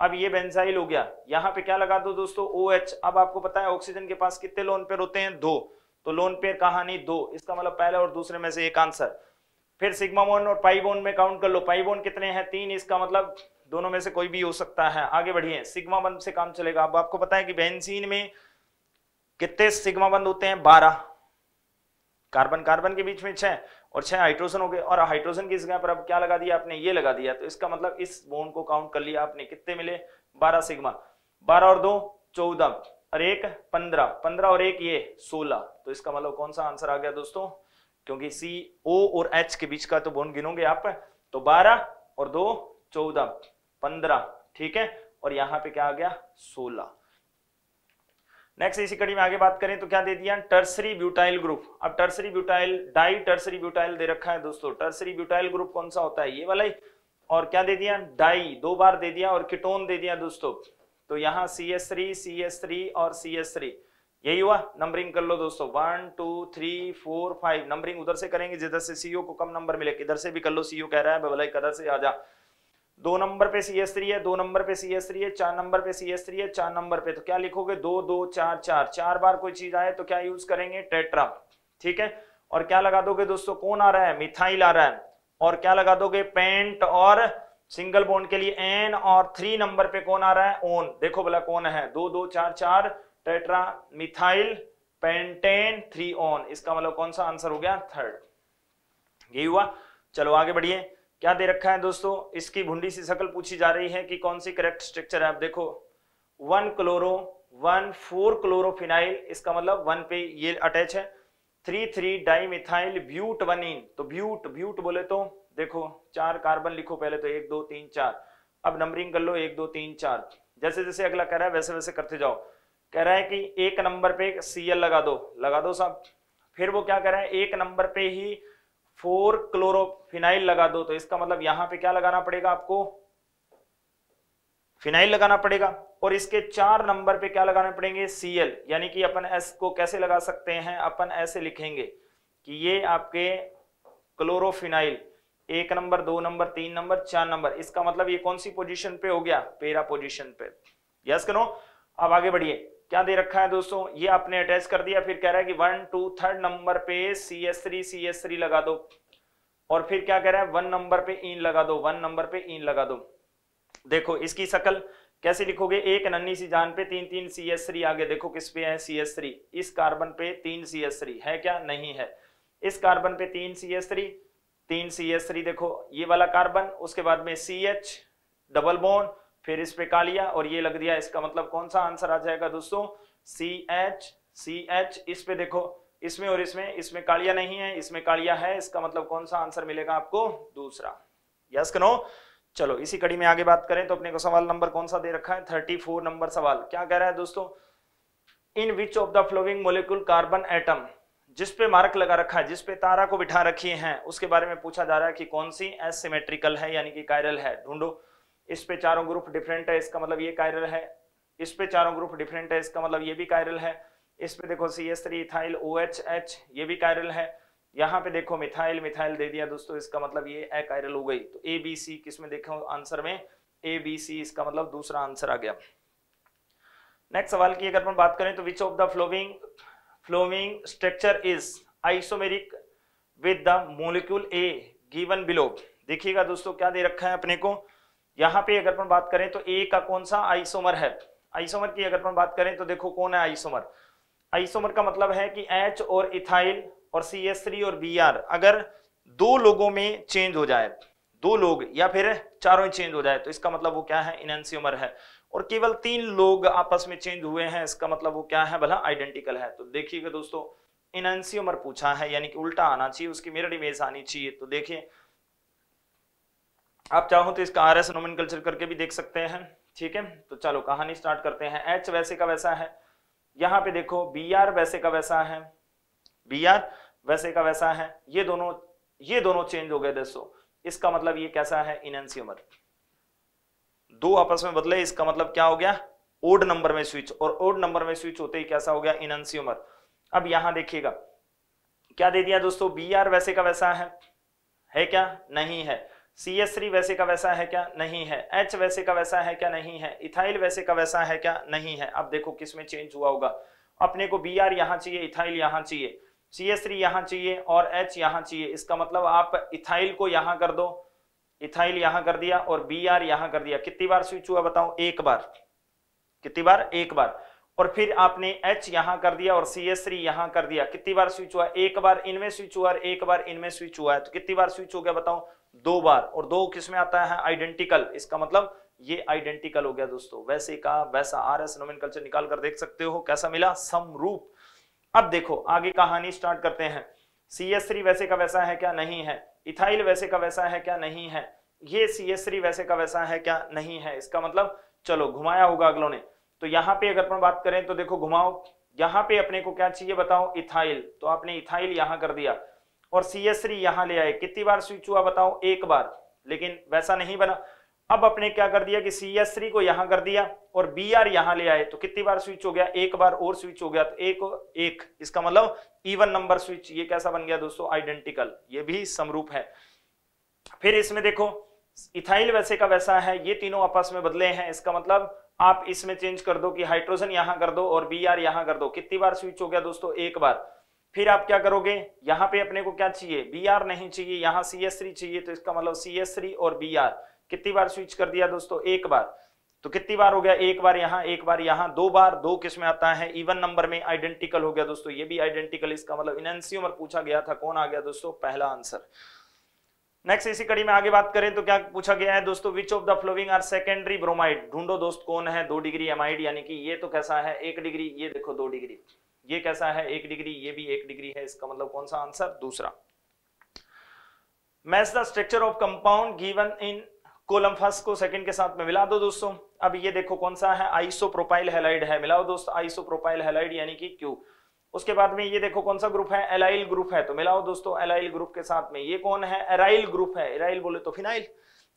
अब ये बेंजाइल हो गया, यहाँ पे क्या लगा दो दोस्तों OH। अब आपको पता है ऑक्सीजन के पास कितने लोन पेयर होते हैं, दो, तो लोन पेयर कहानी दो, इसका मतलब पहले और दूसरे में से एक आंसर। फिर सिग्मा बॉन्ड और पाई बॉन्ड में काउंट कर लो, पाई बॉन्ड कितने हैं तीन, इसका मतलब दोनों में से कोई भी हो सकता है। आगे बढ़िए, सिग्मा बंद से काम चलेगा। अब आपको पता है कि बेंजीन में कितने सिग्मा बंद होते हैं, बारह, कार्बन कार्बन के बीच में छह और छह हाइड्रोजन हो गए, और हाइड्रोजन की जगह पर अब क्या लगा दिया आपने, ये लगा दिया, तो इसका मतलब इस बॉन्ड को काउंट कर लिया आपने, कितने मिले बारह सिग्मा, बारह और दो चौदह और एक पंद्रह, पंद्रह और एक ये सोलह। तो इसका मतलब कौन सा आंसर आ गया दोस्तों, क्योंकि सी ओ और एच के बीच का तो बॉन्ड गिनोगे आप, तो बारह और दो चौदह पंद्रह, ठीक है, और यहाँ पे क्या आ गया सोलह। नेक्स्ट इसी कड़ी में आगे बात करें तो क्या दे दिया, टर्सरी ब्यूटाइल ग्रुप। अब tertiary butyl, di tertiary butyl दे रखा है दोस्तों, टर्सरी ब्यूटाइल ग्रुप कौन सा होता है, ये वाला ही, और क्या दे दिया डाई दो बार दे दिया और कीटोन दे दिया दोस्तों। तो यहाँ C S three C S three और सी एस थ्री यही हुआ, नंबरिंग कर लो दोस्तों one two three four five, numbering उधर से करेंगे जिधर से सीओ को कम नंबर मिले, किधर से भी कर लो, सीओ कह रहा है भलाई कदर से आजा। दो नंबर पे सी एस थ्री है, दो नंबर पे सी एस थ्री है, चार नंबर पे सी एस थ्री है, चार नंबर पे, तो क्या लिखोगे दो दो चार चार, चार बार कोई चीज आए तो क्या यूज करेंगे टेट्रा, ठीक है, और क्या लगा दोगे दोस्तों कौन आ रहा है मिथाइल आ रहा है, और क्या लगा दोगे पेंट और सिंगल बॉन्ड के लिए एन, और थ्री नंबर पे कौन आ रहा है ओन। देखो भला कौन है, दो दो चार चार tetra methyl pentane three one, इसका मतलब कौन सा आंसर हो गया थर्ड, यही हुआ। चलो आगे बढ़िए, क्या दे रखा है दोस्तों, इसकी भुंडी सी शकल पूछी जा रही है कि कौन सी करेक्ट स्ट्रक्चर है। आप देखो one chloro one four chlorophenyl, इसका मतलब वन पे ये अटैच है, three three die methyl but one ene, तो ब्यूट ब्यूट बोले तो देखो चार कार्बन लिखो पहले तो, एक दो तीन चार, अब नंबरिंग कर लो एक दो तीन चार, जैसे जैसे अगला कह रहा है वैसे वैसे करते जाओ। कह रहा है कि एक नंबर पे सी एल लगा दो, लगा दो साहब। फिर वो क्या कह रहा है एक नंबर पे ही फोर क्लोरोफिनाइल लगा दो, तो इसका मतलब यहां पे क्या लगाना पड़ेगा आपको फिनाइल लगाना पड़ेगा, और इसके चार नंबर पे क्या लगाने पड़ेंगे सीएल, यानी कि अपन एस को कैसे लगा सकते हैं, अपन ऐसे लिखेंगे कि ये आपके क्लोरोफिनाइल एक नंबर दो नंबर तीन नंबर चार नंबर, इसका मतलब ये कौन सी पोजीशन पे हो गया पेरा पोजीशन पे, यस करो। अब आगे बढ़िए, क्या दे रखा है दोस्तों, ये आपने अटैच कर दिया, फिर कह रहा है कि वन टू थर्ड नंबर पे C S three C S three लगा दो, और फिर क्या कह रहा है वन नंबर पे इन लगा दो, वन नंबर पे इन लगा दो। देखो इसकी शकल कैसे लिखोगे, एक नन्ही सी जान पे तीन तीन सी एस थ्री, आगे देखो किस पे है सी एस थ्री, इस कार्बन पे तीन सी एस थ्री है क्या, नहीं है, इस कार्बन पे तीन सी एस थ्री तीन सी एस थ्री, देखो ये वाला कार्बन, उसके बाद में सी एच डबल बॉन्ड, फिर इस पे का लिया और ये लग दिया, इसका मतलब कौन सा आंसर आ जाएगा दोस्तों सी एच सी एच, इस पे देखो इसमें और इसमें, इसमें कालिया नहीं है इसमें कालिया है, इसका मतलब कौन सा आंसर मिलेगा आपको दूसरा, यस कि नो। चलो इसी कड़ी में आगे बात करें तो अपने को सवाल नंबर कौन सा दे रखा है थर्टी फोर नंबर सवाल, क्या कह रहा है दोस्तों, in which of the following molecule carbon atom, जिसपे मार्क लगा रखा है जिसपे तारा को बिठा रखी है उसके बारे में पूछा जा रहा है कि कौन सी एसिमेट्रिकल है यानी कि कायरल है, ढूंढो। इस पे चारों ग्रुप डिफरेंट है, इसका मतलब ये कायरल है, इस पे चारों ग्रुप डिफरेंट है, इसका मतलब ये भी कायरल है, इस पे देखो C S three ethyl O H H ये भी कायरल है, यहाँ पे देखो मिथाइल मिथाइल दे दिया दोस्तों, इसका मतलब ये अकायरल हो गई। तो ए बी सी किसमें देखो आंसर में ए बी सी, इसका मतलब दूसरा आंसर आ गया। नेक्स्ट सवाल की अगर हम बात करें तो which of the following following structure is isomeric with the molecule a given below. देखिएगा दोस्तों क्या दे रखा है अपने को, यहाँ पे अगर अपन बात करें तो ए का कौन सा आइसोमर है, आइसोमर की अगर अपन बात करें तो देखो कौन है आइसोमर, आइसोमर का मतलब है कि एच और इथाइल और सी एस थ्री और बी आर अगर दो लोगों में चेंज हो जाए, दो लोग या फिर चारों ही चेंज हो जाए तो इसका मतलब वो क्या है, इनएनसीमर है। और केवल तीन लोग आपस में चेंज हुए हैं, इसका मतलब वो क्या है, भला आइडेंटिकल है। तो देखिएगा दोस्तों, इनएनसीमर पूछा है यानी कि उल्टा आना चाहिए, उसकी मिरर इमेज आनी चाहिए। तो देखिए आप चाहो तो इसका आर एस नोमेनक्लेचर करके भी देख सकते हैं, ठीक है। तो चलो कहानी स्टार्ट करते हैं। एच वैसे का वैसा है, यहाँ पे देखो बी आर वैसे का वैसा है, बी आर वैसे का वैसा है, ये दोनों ये दोनों चेंज हो गए दोस्तों। इसका मतलब ये कैसा है, इनएनसीमर। दो आपस में बदले, इसका मतलब क्या हो गया, ओड नंबर में स्विच, और ओड नंबर में स्विच होते ही कैसा हो गया, इनएनसीमर। अब यहां देखिएगा क्या दे दिया दोस्तों, बी आर वैसे का वैसा है, है क्या, नहीं है। सी एस थ्री वैसे का वैसा है क्या, नहीं है। एच वैसे का वैसा है क्या, नहीं है। इथाइल वैसे का वैसा है क्या, नहीं है। अब देखो किसमें चेंज हुआ होगा, अपने को बी आर यहाँ चाहिए, इथाइल यहाँ चाहिए, सी एस थ्री यहाँ चाहिए और एच यहाँ चाहिए। इसका मतलब आप इथाइल को यहाँ कर दो, इथाइल यहाँ कर दिया और बी आर यहाँ कर दिया। कितनी बार स्विच हुआ बताओ, एक बार। कितनी बार, एक बार। और फिर आपने H यहां कर दिया और सी एस थ्री यहां कर दिया। कितनी बार स्विच हुआ, एक बार। इनमें स्विच हुआ और एक बार इनमें स्विच हुआ है, तो कितनी बार स्विच हो गया बताओ, दो बार। और दो किसमें आता है, आइडेंटिकल। इसका मतलब ये आइडेंटिकल हो गया दोस्तों, वैसे का वैसा। आर एस नोमेनक्लेचर निकाल कर देख सकते हो कैसा मिला, समरूप। अब देखो आगे कहानी स्टार्ट करते हैं। सी एस थ्री वैसे का वैसा है क्या, नहीं है। इथाइल वैसे का वैसा है क्या, नहीं है। ये सी एस थ्री वैसे का वैसा है क्या, नहीं है। इसका मतलब चलो घुमाया होगा अगलों ने। तो यहाँ पे अगर अपन बात करें तो देखो घुमाओ, यहाँ पे अपने को क्या चाहिए बताओ, इथाइल। तो आपने इथाइल यहाँ कर दिया और सी एस थ्री यहाँ ले आए। कितनी बार स्विच हुआ बताओ, एक बार, लेकिन वैसा नहीं बना। अब अपने क्या कर दिया कि सी एस थ्री को यहाँ कर दिया और बी आर यहाँ ले आए। तो कितनी बार स्विच हो गया, एक बार और स्विच हो गया, तो एक एक। इसका मतलब इवन नंबर स्विच। ये कैसा बन गया दोस्तों, आइडेंटिकल। ये भी समरूप है। फिर इसमें देखो इथाइल वैसे का वैसा है, ये तीनों आपस में बदले हैं। इसका मतलब आप इसमें चेंज कर दो कि हाइड्रोजन यहाँ कर दो और बी आर यहाँ कर दो। कितनी बार स्विच हो गया दोस्तों, एक बार। फिर आप क्या करोगे, यहाँ पे अपने को क्या चाहिए, बी आर नहीं चाहिए, यहाँ सी एस थ्री चाहिए। तो इसका मतलब सी एस थ्री और बी आर कितनी बार स्विच कर दिया दोस्तों, एक बार। तो कितनी बार हो गया, एक बार यहाँ, एक बार यहाँ, दो बार। दो किसमें आता है, इवन नंबर में, आइडेंटिकल हो गया दोस्तों। ये भी आइडेंटिकल। इसका मतलब इनएनसीमर पूछा गया था, कौन आ गया दोस्तों, पहला आंसर। नेक्स्ट इसी कड़ी में आगे बात करें तो क्या पूछा गया है दोस्तों, which of the following are secondary bromide. ढूंढो दोस्त कौन है, दो डिग्री एमाइड। यानी कि ये तो कैसा है, एक डिग्री, ये देखो दो डिग्री, ये कैसा है, एक डिग्री, ये भी एक डिग्री है। इसका मतलब कौन सा आंसर, दूसरा। Match the structure of compound given in column. First को सेकंड के साथ में मिला दो दोस्तों। अब ये देखो कौन सा है, आइसोप्रोपाइल हैलाइड है, मिलाओ दोस्तों आइसोप्रोपाइल हैलाइड यानी कि क्यू। उसके बाद में ये देखो कौन सा ग्रुप है, एलाइल ग्रुप है, तो मिलाओ दोस्तों एलाइल ग्रुप के साथ में। ये कौन है, एराइल ग्रुप है, एराइल बोले तो फिनाइल,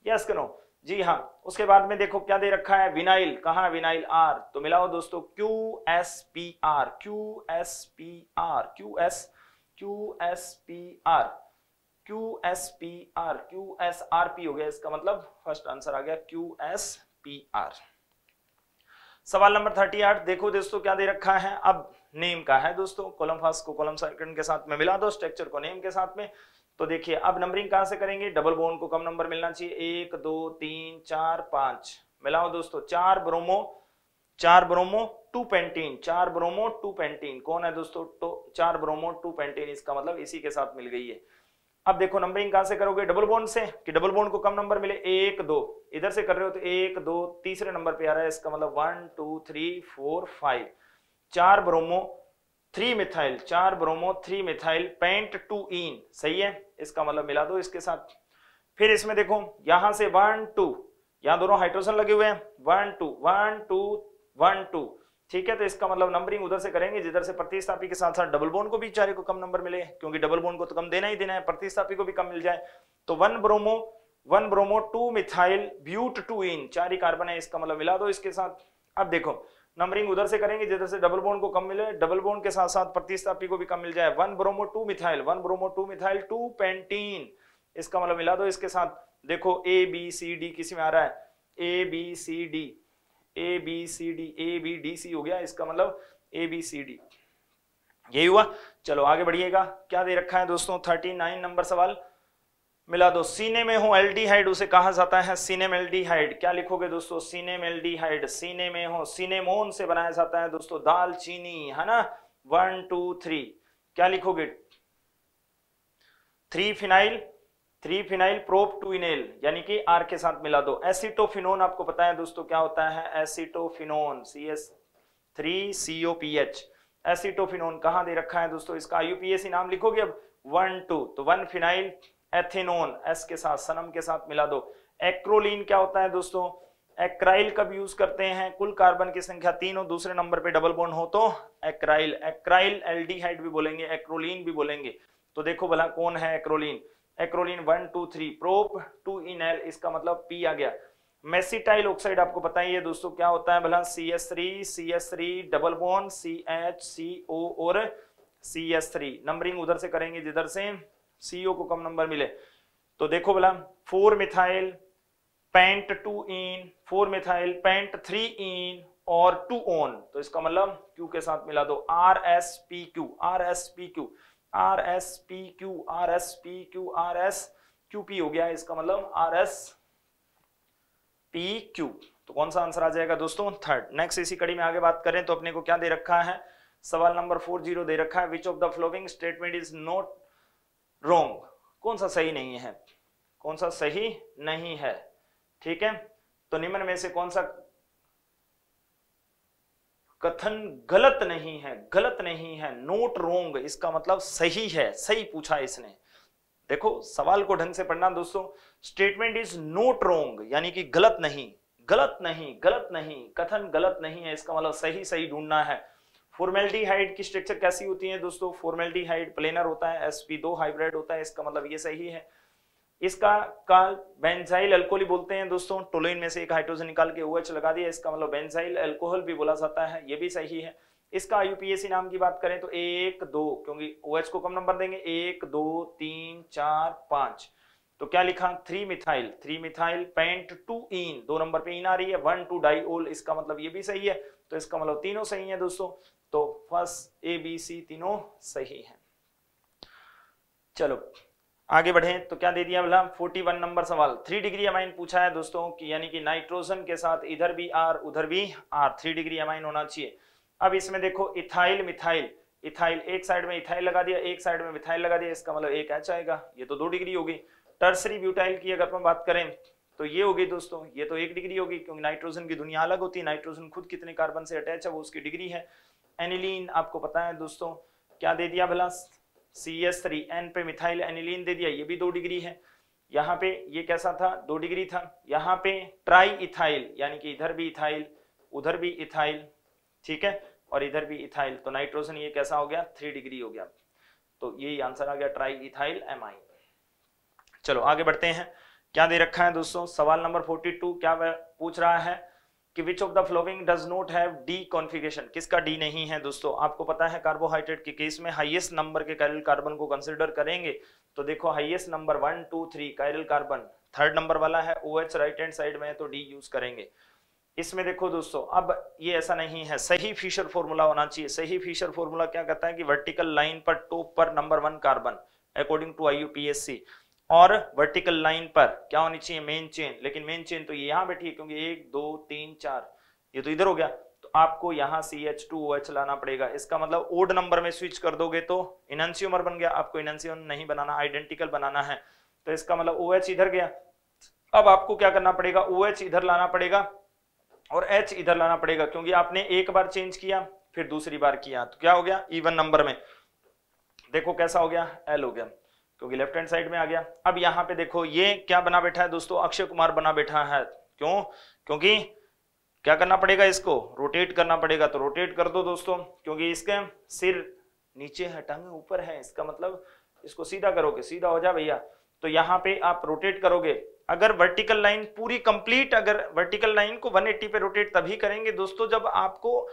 यस करो जी हाँ। उसके बाद में देखो क्या दे रखा है, विनाइल, कहाँ विनाइल, आर, तो मिलाओ दोस्तों Q S P R, Q S P R, Q S Q S P R, Q S P R, Q S R P हो गया। इसका मतलब फर्स्ट आंसर आ गया क्यू एस पी आर। सवाल नंबर थर्टी आठ देखो दोस्तों क्या दे रखा है, अब नेम का है दोस्तों, कॉलम फर्स्ट को कॉलम सेकंड के साथ में मिला दो, स्ट्रक्चर को नेम के साथ में। तो देखिए अब नंबरिंग कहां से करेंगे, डबल बॉन्ड को कम नंबर मिलना चाहिए, एक दो तीन चार पांच, मिलाओ दोस्तों चार ब्रोमो, चार ब्रोमो टू पेंटीन, चार ब्रोमो टू पेंटीन, कौन है दोस्तों, तो चार ब्रोमो टू पेंटीन। इसका मतलब इसी के साथ मिल गई है। अब देखो नंबरिंग कहां से करोगे, डबल बॉन्ड से, कि डबल बॉन्ड को कम नंबर मिले, एक दो, इधर से कर रहे हो तो एक दो तीसरे नंबर पे आ रहा है। इसका मतलब one two three four five, चार ब्रोमो थ्री मिथाइल, चार bromo three methyl pent two ene, सही है। इसका मतलब मिला दो इसके साथ। फिर इसमें देखो यहां से वन टू, यहाँ दोनों हाइड्रोजन लगे हुए हैं, one two one two one two, ठीक है। तो इसका मतलब नंबरिंग उधर से करेंगे जिधर से प्रतिस्थापी के साथ साथ डबल बॉन्ड को भी चारे को कम नंबर मिले, क्योंकि डबल बॉन्ड को तो कम देना ही देना है, प्रतिस्थापी को भी कम मिल जाए। तो one bromo one bromo two methyl but two ene, चार ही कार्बन है, इसका मतलब मिला दो इसके साथ। अब देखो नंबरिंग उधर से करेंगे जिधर से डबल बॉन्ड को कम मिले, डबल बॉन्ड के साथ साथ प्रतिस्थापी को भी कम मिल जाए। One bromo two methyl, one bromo two methyl two pentene, इसका मतलब मिला दो इसके साथ। देखो ए बी सी डी किसी में आ रहा है, A B C D, A B C D, A B D C हो गया, इसका मतलब ए बी सी डी, यही हुआ। चलो आगे बढ़िएगा, क्या दे रखा है दोस्तों उनतालीस नंबर सवाल, मिला दो। सीने में हो एल्डिहाइड उसे कहा जाता है सीनेम एल्डिहाइड, क्या लिखोगे दोस्तों, सीनेम एल्डिहाइड। सीने में हो, सीनेमोन से बनाया जाता है दोस्तों दालचीनी, है ना, वन टू थ्री, क्या लिखोगे, three phenyl three phenyl prop two enal यानी कि आर के साथ मिला दो। एसिटोफिनोन आपको पता है दोस्तों क्या होता है, acetophenone C S three C O P H acetophenone कहाँ दे रखा है दोस्तों, इसका आईयूपीएसी नाम लिखोगे अब वन टू तो वन फिनाइल एथेनोन एस के साथ सनम के साथ मिला दो। एक्रोलीन क्या होता है दोस्तों, एक्राइल कब यूज करते हैं, कुल कार्बन की संख्या तीन हो दूसरे नंबर पे डबल बॉन्ड हो तो एक्राइल, एक्राइल एल्डिहाइड भी बोलेंगे एक्रोलीन भी बोलेंगे। तो देखो भला कौन है acrolein, acrolein one two three prop two enal इसका मतलब पी आ गया। मेसिटाइल ऑक्साइड आपको पता ही है दोस्तों क्या होता है भला, C S three C S three double bond C H C O और सी एस थ्री, नंबरिंग उधर से करेंगे जिधर से सीओ को कम नंबर मिले। तो देखो भला four methyl pent two ene four methyl pent three ene और टू ओन तो इसका मतलब क्यू के साथ मिला दो R S P Q R S P Q R S P Q R S P Q R S Q P हो गया इसका मतलब आर एस पी क्यू। तो कौन सा आंसर आ जाएगा दोस्तों थर्ड। नेक्स्ट इसी कड़ी में आगे बात करें तो अपने को क्या दे रखा है, सवाल नंबर फोर जीरो दे रखा है, which of the following statement is not wrong, कौन सा सही नहीं है, कौन सा सही नहीं है। ठीक है तो निम्न में से कौन सा कथन गलत नहीं है, गलत नहीं है नोट रोंग इसका मतलब सही है, सही पूछा इसने। देखो सवाल को ढंग से पढ़ना दोस्तों, स्टेटमेंट इज नोट रोंग यानी कि गलत नहीं गलत नहीं गलत नहीं कथन गलत नहीं है इसका मतलब सही सही ढूंढना है। फॉर्मेल्डिहाइड की स्ट्रक्चर कैसी होती है दोस्तों, फॉर्मेल्डिहाइड प्लेनर होता है एस पी टू हाइब्रिड होता है इसका मतलब ये सही है। इसका काल बेंजाइल अल्कोहल बोलते हैं दोस्तों, टोलुइन में से एक हाइड्रोजन निकाल के ओएच लगा दिया इसका मतलब बेंजाइल अल्कोहल भी बोला जाता है, ये भी सही है। इसका आईयूपीएसी नाम की बात करें तो एक दो क्योंकि ओएच को कम नंबर देंगे एक दो तीन चार पांच तो क्या लिखा three methyl three methyl pent two ene दो नंबर पे इन आ रही है वन टू डाइओल इसका मतलब ये भी सही है। तो इसका मतलब तीनों सही है दोस्तों, तो फर्स्ट ए बी सी तीनों सही है। चलो आगे बढ़े तो क्या दे दिया भला इकतालीस नंबर सवाल, थ्री डिग्री अमाइन पूछा है दोस्तों कि यानी कि नाइट्रोजन के साथ इधर भी आर उधर भी आर थ्री डिग्री अमाइन होना चाहिए। अब इसमें देखो इथाइल मिथाइल इथाइल एक साइड में इथाइल लगा दिया एक साइड में मिथाइल लगा दिया इसका मतलब एक एच आएगा, ये तो दो डिग्री होगी। टर्सरी ब्यूटाइल की अगर हम बात करें तो ये होगी दोस्तों, ये तो एक डिग्री होगी क्योंकि नाइट्रोजन की दुनिया अलग होती है, नाइट्रोजन खुद कितने कार्बन से अटैच है वो उसकी डिग्री है। एनिलीन आपको पता है दोस्तों क्या दे दिया भला सी एस थ्री एन पे मिथाइल एनिलीन दे दिया, ये भी दो डिग्री है। यहाँ पे ये कैसा था दो डिग्री था, यहाँ पे ट्राई इथाइल यानी कि इधर भी इथाइल उधर भी इथाइल ठीक है और इधर भी इथाइल तो नाइट्रोजन ये कैसा हो गया थ्री डिग्री हो गया। तो यही आंसर आ गया ट्राई इथाइल एमाइन। चलो आगे बढ़ते हैं, क्या दे रखा है दोस्तों सवाल नंबर फोर्टी टू, क्या पूछ रहा है कि which of the following does not have D configuration, किसका डी नहीं है दोस्तों। आपको पता है कार्बोहाइड्रेट के केस में हाईएस्ट नंबर के कायरल कार्बन को कंसीडर करेंगे तो देखो highest number one two three chiral carbon third number वाला है OH राइट हैंड साइड में है तो डी यूज करेंगे। इसमें देखो दोस्तों अब ये ऐसा नहीं है, सही फिशर फॉर्मूला होना चाहिए, सही फिशर फॉर्मूला क्या कहता है कि वर्टिकल लाइन पर टॉप पर number one carbon according to IUPAC और वर्टिकल लाइन पर क्या होनी चाहिए मेन चेन, लेकिन मेन चेन तो ये यहाँ बैठी है क्योंकि एक दो तीन चार ये तो इधर हो गया तो आपको यहाँ C H two O H लाना पड़ेगा इसका मतलब ओड नंबर में स्विच कर दोगे तो इनंसियोमर बन गया, आपको इनंसियोमर नहीं बनाना आइडेंटिकल बनाना है तो इसका मतलब OH इधर गया। अब आपको क्या करना पड़ेगा OH इधर लाना पड़ेगा और H इधर लाना पड़ेगा क्योंकि आपने एक बार चेंज किया फिर दूसरी बार किया तो क्या हो गया इवन नंबर में देखो कैसा हो गया एल हो गया क्योंकि लेफ्ट हैंड साइड में आ गया। अब यहाँ पे देखो ये क्या बना बैठा है दोस्तों अक्षय कुमार बना बैठा है, क्यों क्योंकि क्या करना पड़ेगा इसको रोटेट करना पड़ेगा तो रोटेट कर दो दोस्तों क्योंकि इसके सिर नीचे है टांग ऊपर है इसका मतलब इसको सीधा करोगे सीधा हो जा भैया तो यहाँ पे आप रोटेट करोगे। अगर वर्टिकल लाइन पूरी कंप्लीट अगर वर्टिकल लाइन को वन एटी पे रोटेट तभी करेंगे दोस्तों जब आपको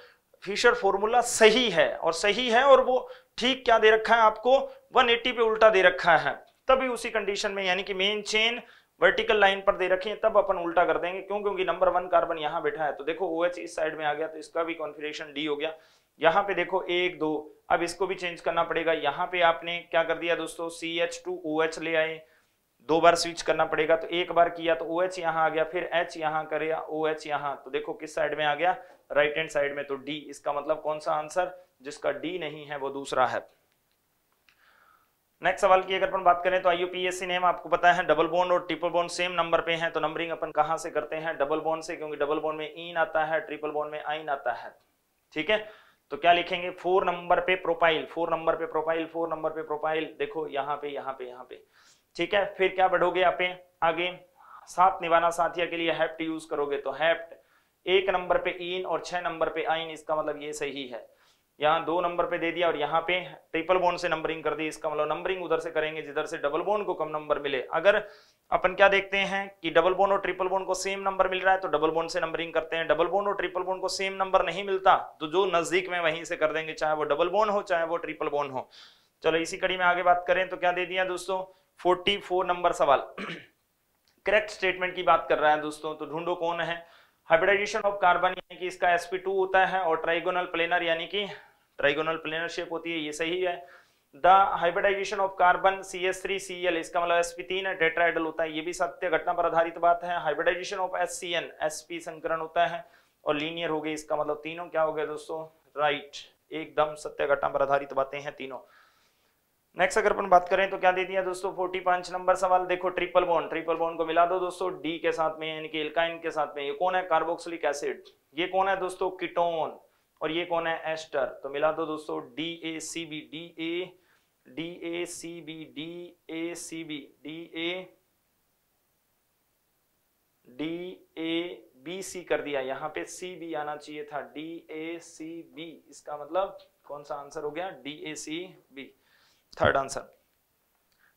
फिशर फॉर्मूला सही है और सही है और वो ठीक क्या दे रखा है आपको वन एटी पे उल्टा दे रखा है तभी उसी कंडीशन में यानी कि मेन चेन वर्टिकल लाइन पर दे रखी है तब अपन उल्टा कर देंगे क्यों क्योंकि नंबर वन कार्बन यहाँ बैठा है तो देखो OH इस साइड में आ गया तो इसका भी कॉन्फिगरेशन डी हो गया। यहाँ पे देखो एक दो अब इसको भी चेंज करना पड़ेगा, यहाँ पे आपने क्या कर दिया दोस्तों C H two O H ले आए दो बार स्विच करना पड़ेगा तो एक बार किया तो OH यहाँ आ गया फिर H यहाँ करेगा OH यहाँ तो देखो किस साइड में आ गया राइट हैंड साइड में तो D इसका मतलब कौन सा आंसर, जिसका D नहीं है वो दूसरा है। नेक्स्ट सवाल की अगर अपन बात करें तो आईयूपीएसी नेम आपको पता है, डबल बॉन्ड और ट्रिपल बॉन्ड सेम नंबर पे हैं, तो नंबरिंग अपन कहां से करते हैं, डबल बॉन्ड से, क्योंकि डबल बॉन्ड में इन आता है, ट्रिपल बॉन्ड में आइन आता है। ठीक है, तो क्या लिखेंगे, फोर नंबर पे प्रोपाइल, फोर नंबर पे प्रोपाइल, फोर नंबर पे प्रोपाइल, देखो यहाँ पे यहाँ पे यहाँ पे। ठीक है, फिर क्या बढ़ोगे यहाँ पे आगे, सात निवाना साथिया के लिए हैप्ट यूज करोगे, तो हैप्ट एक नंबर पे इन और छह नंबर पे आइन, इसका मतलब ये सही है। यहाँ दो नंबर पे दे दिया और यहाँ पे ट्रिपल बॉन्ड से नंबरिंग कर दी, इसका मतलब नंबरिंग उधर से करेंगे जिधर से डबल बॉन्ड को कम नंबर मिले। अगर अपन क्या देखते हैं कि डबल बॉन्ड और ट्रिपल बॉन्ड को सेम नंबर मिल रहा है तो डबल बॉन्ड से नंबरिंग करते हैं, डबल बॉन्ड और ट्रिपल बॉन्ड को सेम नंबर नहीं मिलता तो जो नजदीक में वहीं से कर देंगे, चाहे वो डबल बॉन्ड हो चाहे वो ट्रिपल बॉन्ड हो। चलो इसी कड़ी में आगे बात करें तो क्या दे दिया दोस्तों, फोर्टी फोर नंबर सवाल करेक्ट स्टेटमेंट की बात कर रहा है दोस्तों, तो ढूंढो कौन है। हाइब्रिडाइजेशन ऑफ कार्बन यानी कि इसका एस पी टू होता है और ट्राइगोनल प्लेनर यानी कि ट्राइगोनल प्लेनर शेप होती है, ये सही है। The hybridization of carbon C S three C L इसका मतलब एस पी तीन है, टेट्राहेड्रल होता है, ये भी सत्य घटना पर आधारित बात है। Hybridization of S C N S P संकरण होता है और लीनियर हो गई, इसका मतलब तीनों क्या हो गया दोस्तों, राइट, एकदम सत्य घटना पर आधारित बातें हैं तीनों। नेक्स्ट अगर अपन बात करें तो क्या दे दिया दोस्तों, पैंतालीस नंबर सवाल, देखो ट्रिपल बॉन्ड, ट्रिपल बॉन्ड को मिला दो दोस्तों डी के साथ में यानी कि एल्काइन के साथ में, ये कौन है, कार्बोक्सिलिक एसिड, ये कौन है दोस्तों, कीटोन, और ये कौन है, एस्टर, तो मिला दो दोस्तों D A C B D A D A C B D A C B D A D A B C कर दिया, यहाँ पे सी बी आना चाहिए था, डी ए सी बी, इसका मतलब कौन सा आंसर हो गया, D A C B, third answer.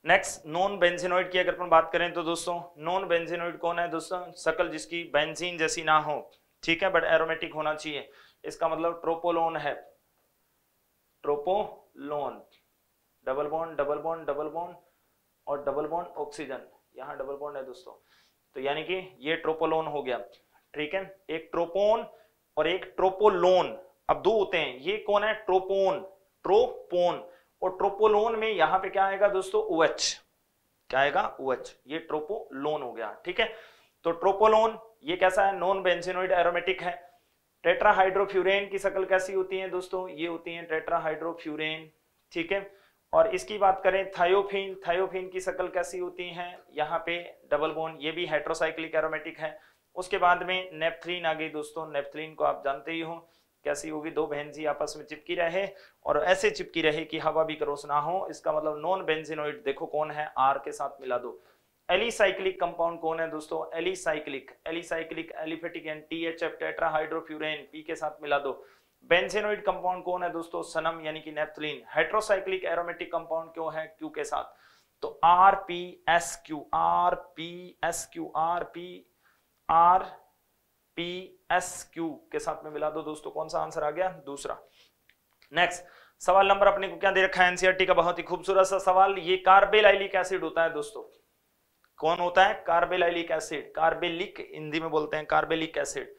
Next non benzenoid की अगर अपन बात करें तो दोस्तों नॉन बेंजीनोइड कौन है दोस्तों, शकल जिसकी बेंजीन जैसी ना हो, ठीक है, बट एरोमेटिक होना चाहिए, इसका मतलब ट्रोपोलोन है, tropolone, double bond double bond double bond और डबल बॉन्ड ऑक्सीजन, यहाँ डबल बॉन्ड है दोस्तों, तो यानी कि ये ट्रोपोलोन हो गया। ठीक है, एक ट्रोपोन और एक ट्रोपोलोन, अब दो होते हैं, ये कौन है, ट्रोपोन, ट्रोपोन, और ट्रोपोलोन में यहाँ पे क्या आएगा दोस्तों, OH, क्या आएगा, OH, ये ट्रोपोलोन हो गया। ठीक है, तो ट्रोपोलोन ये कैसा है, नॉन बेंजीनोइड एरोमेटिक है। टेट्राहाइड्रोफ्यूरेन की शक्ल कैसी होती है दोस्तों, ये होती है टेट्राहाइड्रोफ्यूरेन। ठीक है, और इसकी बात करें थायोफीन, थायोफीन की शक्ल कैसी होती है, यहाँ पे डबल बॉन्ड, ये भी हेट्रोसाइक्लिक एरोमेटिक है। उसके बाद में नेप्थलीन आ गई दोस्तों, नेप्थलीन को आप जानते ही हो कैसी होगी, दो बेंजी आपस में चिपकी रहे और ऐसे चिपकी रहे कि हवा भी क्रॉस ना हो, इसका मतलब नॉन बेंजीनोइड, देखो कौन है, आर के साथ मिला दो। एलिसाइक्लिक कंपाउंड कौन है दोस्तों, alicyclic, alicyclic aliphatic and T H F tetrahydrofuran, P के साथ मिला दो। बेंजीनोइड कंपाउंड कौन है दोस्तों, सनम यानी कि नेप्थलीन। हेट्रोसाइक्लिक एरोमेटिक कंपाउंड क्यों है, क्यू के साथ, तो R P S Q, R P S Q, R P R P S Q के साथ में मिला दो दोस्तों, कौन सा आंसर आ गया, दूसरा। नेक्स्ट सवाल नंबर अपने को क्या दे रखा है, एनसीईआरटी का बहुत ही खूबसूरत सा सवाल, ये कार्बेलाइलिक एसिड होता है दोस्तों, कौन होता है, कार्बेलाइलिक एसिड, कार्बेलिक हिंदी में बोलते हैं, कार्बेलिक एसिड।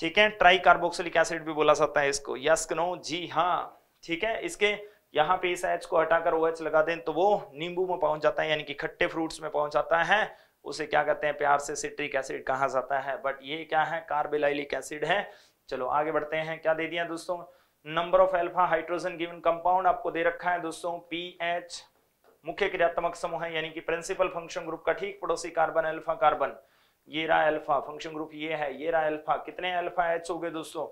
ठीक है, ट्राई कार्बोक्सिलिक एसिड भी बोला जाता है इसको, यस नो, जी हाँ। ठीक है, इसके यहाँ पे इस एच को हटाकर ओएच लगा दें तो वो नींबू में पहुंच जाता है यानी कि खट्टे फ्रूट्स में पहुंच जाता है, उसे क्या कहते हैं प्यार से सिट्रिक एसिड कहा जाता है, बट ये क्या है, कार्बेलाइलिक एसिड है। चलो आगे बढ़ते हैं, क्या दे दिया दोस्तों, number of alpha hydrogen given compound आपको दे रखा है दोस्तों, पीएच मुख्य क्रियात्मक समूह है यानी कि प्रिंसिपल फंक्शन ग्रुप का ठीक पड़ोसी कार्बन अल्फा कार्बन, ये रहा अल्फा फंक्शन ग्रुप, ये है, ये रहा अल्फा, कितने अल्फा एच हो गए दोस्तों,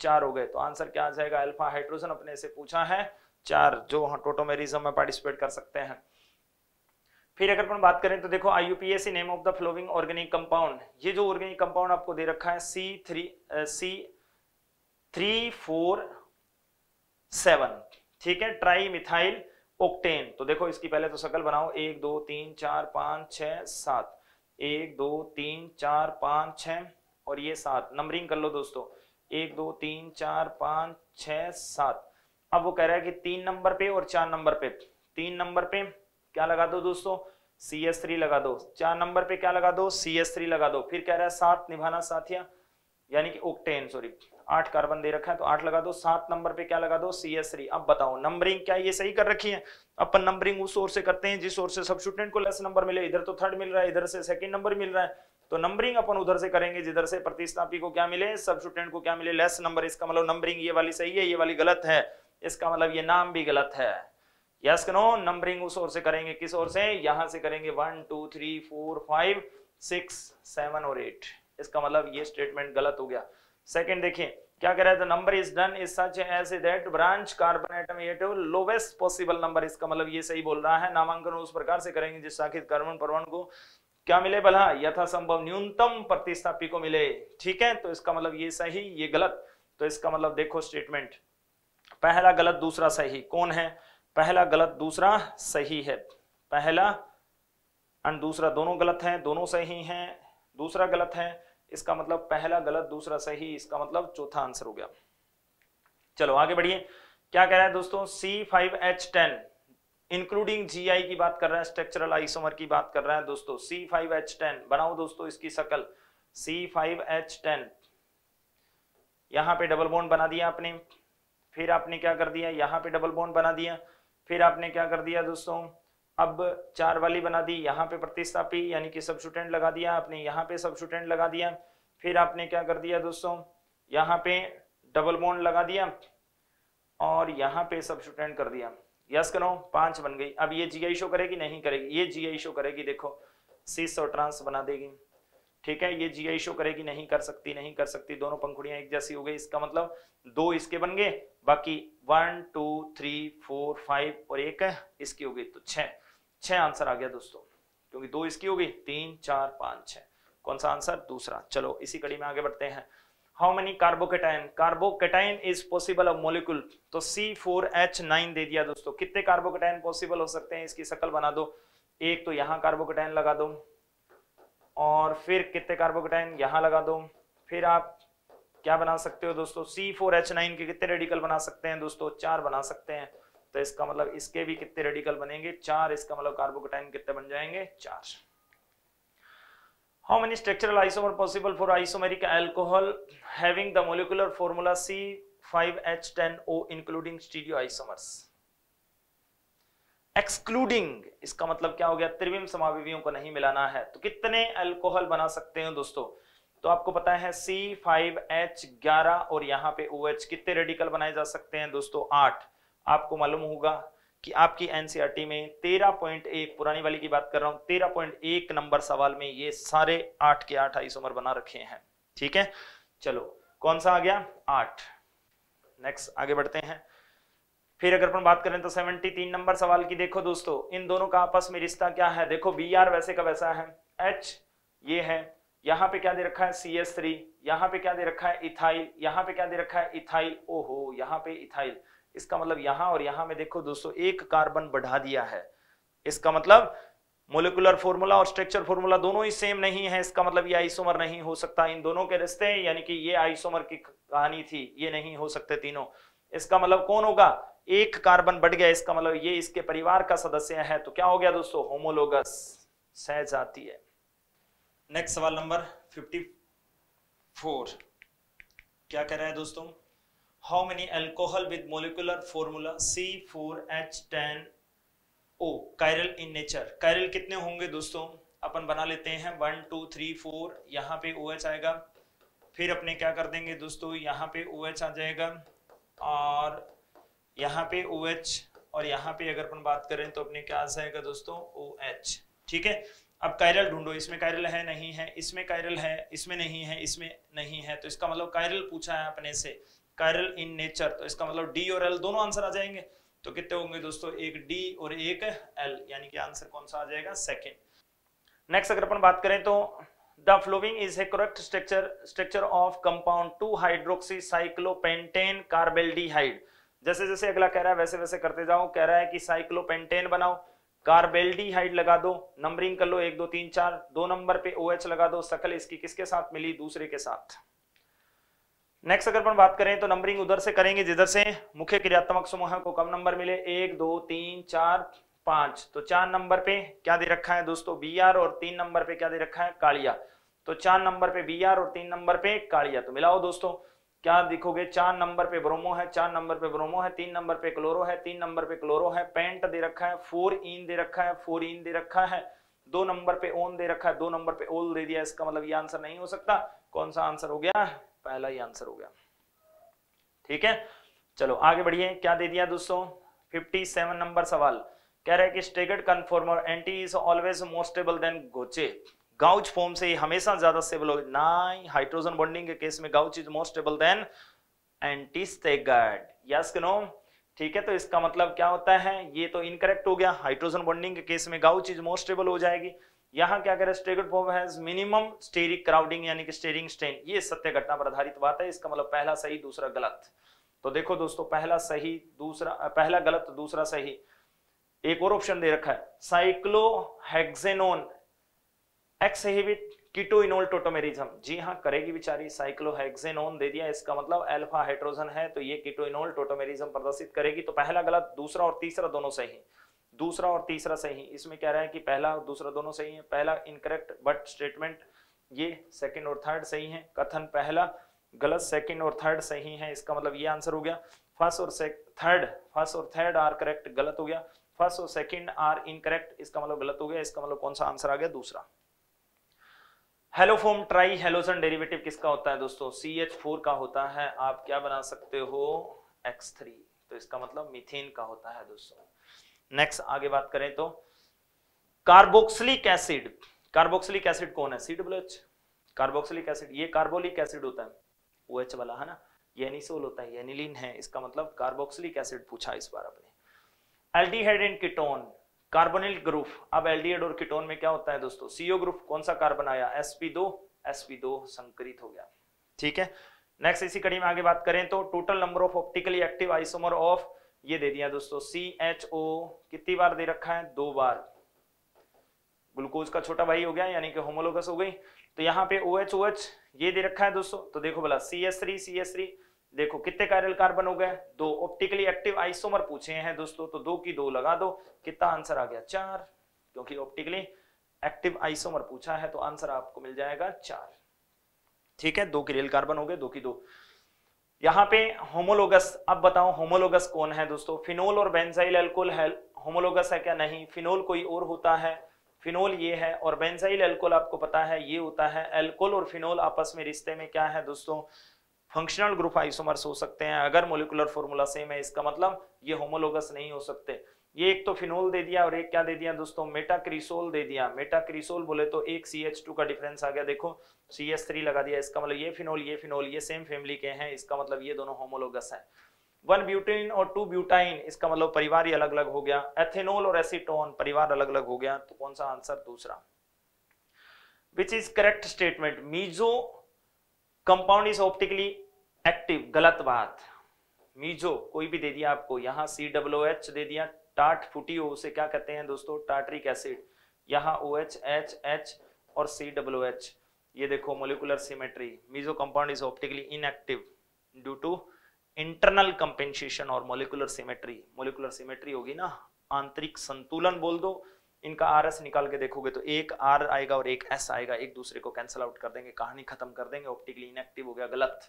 चार हो गए, तो आंसर क्या आ जाएगा, अल्फा हाइड्रोजन अपने से पूछा है चार, जो टोटोमेरिज्म में पार्टिसिपेट कर सकते हैं। फिर अगर अपन बात करें तो देखो IUPAC name of the following organic compound, ये जो ऑर्गेनिक कंपाउंड आपको दे रखा है C three C three four seven, ठीक है, ट्राई मिथाइल ओक्टेन, तो देखो इसकी पहले तो शकल बनाओ, एक दो तीन चार पाँच छः सात, एक दो तीन चार पाँच छः और ये सात, नंबरिंग कर लो दोस्तों, एक दो तीन चार पाँच छः सात। अब वो कह रहा है कि तीन नंबर पे और चार नंबर पे, तीन नंबर पे क्या लगा दो दोस्तों, सी एस थ्री लगा दो, चार नंबर पे क्या लगा दो, सी एस थ्री लगा दो, फिर कह रहा है सात निभाना साथिया यानी कि ओक्टेन, सॉरी आठ कार्बन दे रखा है तो आठ लगा दो, सात नंबर पे क्या लगा दो, सी एस थ्री। अब बताओ नंबरिंग क्या ये सही कर रखी है, अपन नंबरिंग उस ओर से करते हैं जिस ओर से सब्स्टिट्यूएंट को लेस नंबर मिले, इधर तो थर्ड मिल रहा है, इधर से सेकंड नंबर मिल रहा है, तो नंबरिंग अपन उधर से करेंगे जिधर से प्रतिस्थापी को क्या मिले, सब्स्टिट्यूएंट को क्या मिले, लेस नंबर, इसका मतलब नंबरिंग ये वाली सही है, ये वाली गलत है, इसका मतलब ये नाम भी गलत है, यस नो नंबरिंग उस ओर से करेंगे, किस ओर से, यहां से करेंगे, one two three four five six seven और एट। इसका मतलब ये स्टेटमेंट गलत हो गया। सेकंड देखिए क्या कह रहा है, the number is done is such as that branch carbon atom auto lowest possible number. इसका मतलब ये सही बोल रहा है, नामांकन उस प्रकार से करेंगे जिस शाखित कार्बन परमाणु को क्या मिले भला, यथासंभव न्यूनतम प्रतिस्थापी को मिले। ठीक है, तो इसका मतलब ये सही, ये गलत। तो इसका मतलब देखो स्टेटमेंट पहला गलत दूसरा सही। कौन है, पहला गलत दूसरा सही है, पहला और दूसरा दोनों गलत है, दोनों सही है, दूसरा गलत है। इसका मतलब पहला गलत दूसरा सही, इसका मतलब चौथा आंसर हो गया। चलो आगे बढ़िए, क्या कह रहा है दोस्तों, C five H ten including GI की बात कर रहा है, स्ट्रक्चरल आइसोमर की बात कर रहा है दोस्तों। सी फाइव एच टेन बनाओ दोस्तों इसकी शकल, सी फाइव एच टेन यहां पे डबल बॉन्ड बना दिया आपने, फिर आपने क्या कर दिया, यहां पे डबल बॉन्ड बना दिया, फिर आपने क्या कर दिया दोस्तों, अब चार वाली बना दी, यहाँ पे प्रतिस्थापी यानी कि सब्स्टिट्यूटेंट लगा दिया आपने, यहाँ पे सब्स्टिट्यूटेंट लगा दिया, फिर आपने क्या कर दिया दोस्तों, यहाँ पे डबल बॉन्ड लगा दिया और यहाँ पे सब्स्टिट्यूटेंट कर दिया। यस करो, पांच बन गई। अब ये जीआई शो करेगी नहीं करेगी, ये जीआई शो करेगी, देखो सीस और ट्रांस बना देगी। ठीक है, ये जीआई शो करेगी, नहीं कर सकती, नहीं कर सकती, दोनों पंखुड़ियां एक जैसी हो गई। इसका मतलब दो इसके बन गए, बाकी one two three four five और एक इसकी हो गई, तो छह छह आंसर आ गया दोस्तों, क्योंकि दो इसकी हो गई, तीन चार पांच छह, कौन सा आंसर, दूसरा। चलो इसी कड़ी में आगे बढ़ते हैं। How many carbocation, carbocation is possible of molecule, तो सी फोर एच नाइन दे दिया दोस्तों। कितने कार्बोकेटाइन पॉसिबल हो सकते हैं, इसकी शकल बना दो, एक तो यहाँ कार्बोकेटाइन लगा दो और फिर कितने कार्बोकेटाइन यहाँ लगा दो, फिर आप क्या बना सकते हो दोस्तों, सी फोर एच नाइन के कितने रेडिकल बना सकते हैं दोस्तों, चार बना सकते हैं। तो इसका मतलब इसके भी कितने रेडिकल बनेंगे, चार, इसका मतलब कार्बोकेटाइन कितने बन जाएंगे, चार। How many structural isomer possible for isomeric alcohol having the molecular formula C five H ten O including stereo isomers excluding, इसका मतलब क्या हो गया, त्रिविम समावियों को नहीं मिलाना है। तो कितने अल्कोहल बना सकते हैं दोस्तों, तो आपको पता है सी फाइव एच इलेवन और यहाँ पे OH, कितने रेडिकल बनाए जा सकते हैं दोस्तों, आठ। आपको मालूम होगा कि आपकी एनसीईआरटी में तेरह पॉइंट एक, पुरानी वाली की बात कर रहा हूं, तेरह पॉइंट एक नंबर सवाल में ये सारे आठ के आठ आइसोमर बना रखे हैं। ठीक है, चलो कौन सा आ गया, आठ। नेक्स्ट आगे बढ़ते हैं। फिर अगर अपन बात करें तो तिहत्तर नंबर सवाल की, देखो दोस्तों इन दोनों का आपस में रिश्ता क्या है, देखो बीआर वैसे का वैसा है, एच ये है, यहाँ पे क्या दे रखा है सी एस थ्री, यहाँ पे क्या दे रखा है इथाइल, यहाँ पे क्या दे रखा है इथाइल, ओहो यहाँ पे इथाइल। इसका मतलब यहाँ और यहाँ में देखो दोस्तों एक कार्बन बढ़ा दिया है, इसका मतलब मोलिकुलर फॉर्मूला और स्ट्रक्चर फॉर्मूला दोनों ही सेम नहीं है, इसका मतलब ये आइसोमर नहीं हो सकता। इन दोनों के रिश्ते यानी कि ये आइसोमर की कहानी थी, ये नहीं हो सकते तीनों। इसका मतलब कौन होगा, एक कार्बन बढ़ गया, इसका मतलब ये इसके परिवार का सदस्य है, तो क्या हो गया दोस्तों, होमोलोगस, सहजाती है। नेक्स्ट सवाल नंबर चौवन क्या कह रहा है दोस्तों, how many alcohol with molecular formula C four H ten O chiral in nature, chiral कितने होंगे दोस्तों, अपन बना लेते हैं वन टू थ्री फोर, यहाँ पे OH आएगा, फिर अपने क्या कर देंगे दोस्तों, यहाँ पे OH आ जाएगा और यहाँ पे OH और यहाँ पे अगर अपन बात करें तो अपने क्या आ जाएगा दोस्तों, OH। ठीक है, अब काइरल ढूंढो, इसमें काइरल है नहीं है, इसमें काइरल है, इसमें नहीं है, इसमें नहीं है, तो इसका मतलब काइरल पूछा है अपने से, काइरल इन नेचर, तो इसका मतलब डी और एल दोनों आंसर आ जाएंगे। तो कितने होंगे दोस्तों, एक डी और एक एल, यानी कि आंसर कौन सा आ जाएगा, सेकंड। नेक्स्ट अगर अपन बात करें तो the following is a correct structure structure of compound two hydroxy cyclopentane carbaldehyde. जैसे जैसे अगला कह रहा है वैसे वैसे करते जाओ, कह रहा है कि साइक्लोपेंटेन बनाओ, कार्बेल्डिहाइड लगा दो, नंबरिंग कर लो एक दो तीन चार, दो नंबर पे OH लगा दो, शकल इसकी किसके साथ मिली, दूसरे के साथ। नेक्स्ट अगर अपन बात करें तो नंबरिंग उधर से करेंगे जिधर से मुख्य क्रियात्मक समूह को कम नंबर मिले, एक दो तीन चार पांच, तो चार नंबर पे क्या दे रखा है दोस्तों, बीआर और तीन नंबर पे क्या दे रखा है, कालिया। तो चार नंबर पे बीआर और तीन नंबर पे कालिया, तो मिलाओ दोस्तों क्या दिखोगे, चार नंबर पे ब्रोमो है, चार नंबर पे ब्रोमो है, तीन नंबर पे क्लोरो है, तीन नंबर पे क्लोरो है, पेंट दे रखा है, फोर इन दे रखा है, फोर इन दे रखा है, दो नंबर पे ओन दे रखा है, दो नंबर पे ओल दे दिया, इसका मतलब ये आंसर नहीं हो सकता। कौन सा आंसर हो गया, पहला ही आंसर हो गया। ठीक है, चलो आगे बढ़िए, क्या दे दिया दोस्तों, सत्तावन नंबर सवाल कह रहा है कि staggered conformer anti is always more stable than gauche. Gauche form से हमेशा ज्यादा स्टेबल हो ना, हाइड्रोजन बॉन्डिंग के केस में gauche is more stable than anti staggered. Yes कि नो? ठीक है, तो इसका मतलब क्या होता है, ये तो इनकरेक्ट हो गया। हाइड्रोजन बॉन्डिंग के केस में गाउच इज मोर स्टेबल हो जाएगी। यहाँ क्या कह रहे हैं, staggered form has minimum steric crowding यानी कि स्टेरिंग स्ट्रेन। ये सत्य घटना पर आधारित बात है। इसका मतलब पहला सही दूसरा गलत। तो देखो दोस्तों, पहला सही दूसरा पहला गलत दूसरा सही। एक और ऑप्शन दे रखा है साइक्लोहेक्सेनोन एक्सहिबिट कीटोइनोल टोटोमेरिज्म। जी हाँ, करेगी बेचारी। साइक्लोहेक्सेनोन दे दिया, इसका मतलब अल्फा हाइड्रोजन है तो ये कीटोइनोल टोटोमेरिज्म प्रदर्शित करेगी। तो पहला गलत, दूसरा और तीसरा दोनों सही। दूसरा और तीसरा सही, इसमें कह रहा है कि पहला दूसरा दोनों सही है। पहला इनकरेक्ट बट स्टेटमेंट, ये सेकंड और थर्ड सही है। कथन पहला गलत, सेकंड और थर्ड सही है। इसका मतलब ये आंसर हो गया। फर्स्ट और थर्ड फर्स्ट और थर्ड आर करेक्ट, गलत हो गया। फर्स्ट और सेकंड आर इनकरेक्ट, इसका मतलब गलत हो गया। इसका मतलब कौन सा आंसर आ गया, दूसरा। हेलोफॉर्म ट्राई हेलोजन डेरिवेटिव किसका होता है दोस्तों, सी एच फोर का होता है। आप क्या बना सकते हो, एक्स थ्री। तो इसका मतलब मीथेन का होता है दोस्तों। नेक्स्ट आगे बात करें तो कार्बोक्सिलिक एसिड। कार्बोक्सिलिक एसिड कौन है, C W H. Carboxylic acid ये कार्बोलिक एसिड होता है, OH वाला है ना, ये एनिसोल होता है, ये एनिलीन है। इसका मतलब कार्बोक्सिलिक एसिड पूछा इस बार आपने। Aldehyde and ketone carbonyl group. अब एल्डिहाइड और कीटोन में क्या होता है दोस्तों, सीओ ग्रुप, कौन सा कार्बन आया, S P two, S P two संकरित हो गया। ठीक है, नेक्स्ट इसी कड़ी में आगे बात करें तो total number of optically active isomer of, ये दे दिया दोस्तों सी एच ओ। कितनी बार दे रखा है, दो बार। ग्लूकोज का छोटा भाई हो गया यानी कि होमोलोगस हो गई। तो यहाँ पे OH OH ये दे रखा है दोस्तों। तो देखो बोला C H three C H three, देखो कितने कायरल कार्बन हो गए, दो। ऑप्टिकली एक्टिव आइसोमर पूछे हैं दोस्तों, तो दो की दो लगा दो, कितना आंसर आ गया, चार। क्योंकि ऑप्टिकली एक्टिव आइसोमर पूछा है तो आंसर आपको मिल जाएगा चार। ठीक है, दो कायरल कार्बन हो गए, दो की दो। यहाँ पे होमोलोगस, अब बताओ होमोलोगस कौन है दोस्तों, फिनोल और बेंजाइल अल्कोहल है, होमोलोगस है क्या, नहीं। फिनोल कोई और होता है, फिनोल ये है, और बेंजाइल अल्कोहल आपको पता है ये होता है। अल्कोहल और फिनोल आपस में रिश्ते में क्या है दोस्तों, फंक्शनल ग्रुप आइसोमर्स हो सकते हैं अगर मोलिकुलर फॉर्मूला सेम है। इसका मतलब ये होमोलोगस नहीं हो सकते। ये एक तो फिनोल दे दिया और एक क्या दे दिया दोस्तों, मेटाक्रिसोल दे दिया। मेटाक्रिसोल बोले तो एक सी एच टू का डिफरेंस आ गया, देखो सी एच थ्री लगा दिया। इसका मतलब ये फिनोल ये फिनोल ये सेम फैमिली के हैं, इसका मतलब ये दोनों होमोलोगस हैं। वन ब्यूटेन और टू ब्यूटाइन, इसका मतलब परिवार ही अलग अलग हो गया। एथेनॉल और एसीटोन, परिवार अलग अलग हो गया। तो कौन सा आंसर, दूसरा। Which is correct statement, meso compound is optically active, गलत बात। मीजो कोई भी दे दिया आपको, यहाँ सी डब्ल्यू एच दे दिया, टाट फुटी हो उसे क्या कहते हैं दोस्तों, टार्ट्रिक एसिड। यहाँ OH H H और सी डब्ल्यू एच, ये देखो molecular symmetry. Meso compound is optically inactive due to internal compensation और मोलिकुलर सिमेट्री। मोलिकुलर सिमेट्री होगी ना, आंतरिक संतुलन बोल दो। इनका आर एस निकाल के देखोगे तो एक आर आएगा और एक एस आएगा, एक दूसरे को कैंसिल आउट कर देंगे, कहानी खत्म कर देंगे। ऑप्टिकली इनएक्टिव हो गया, गलत।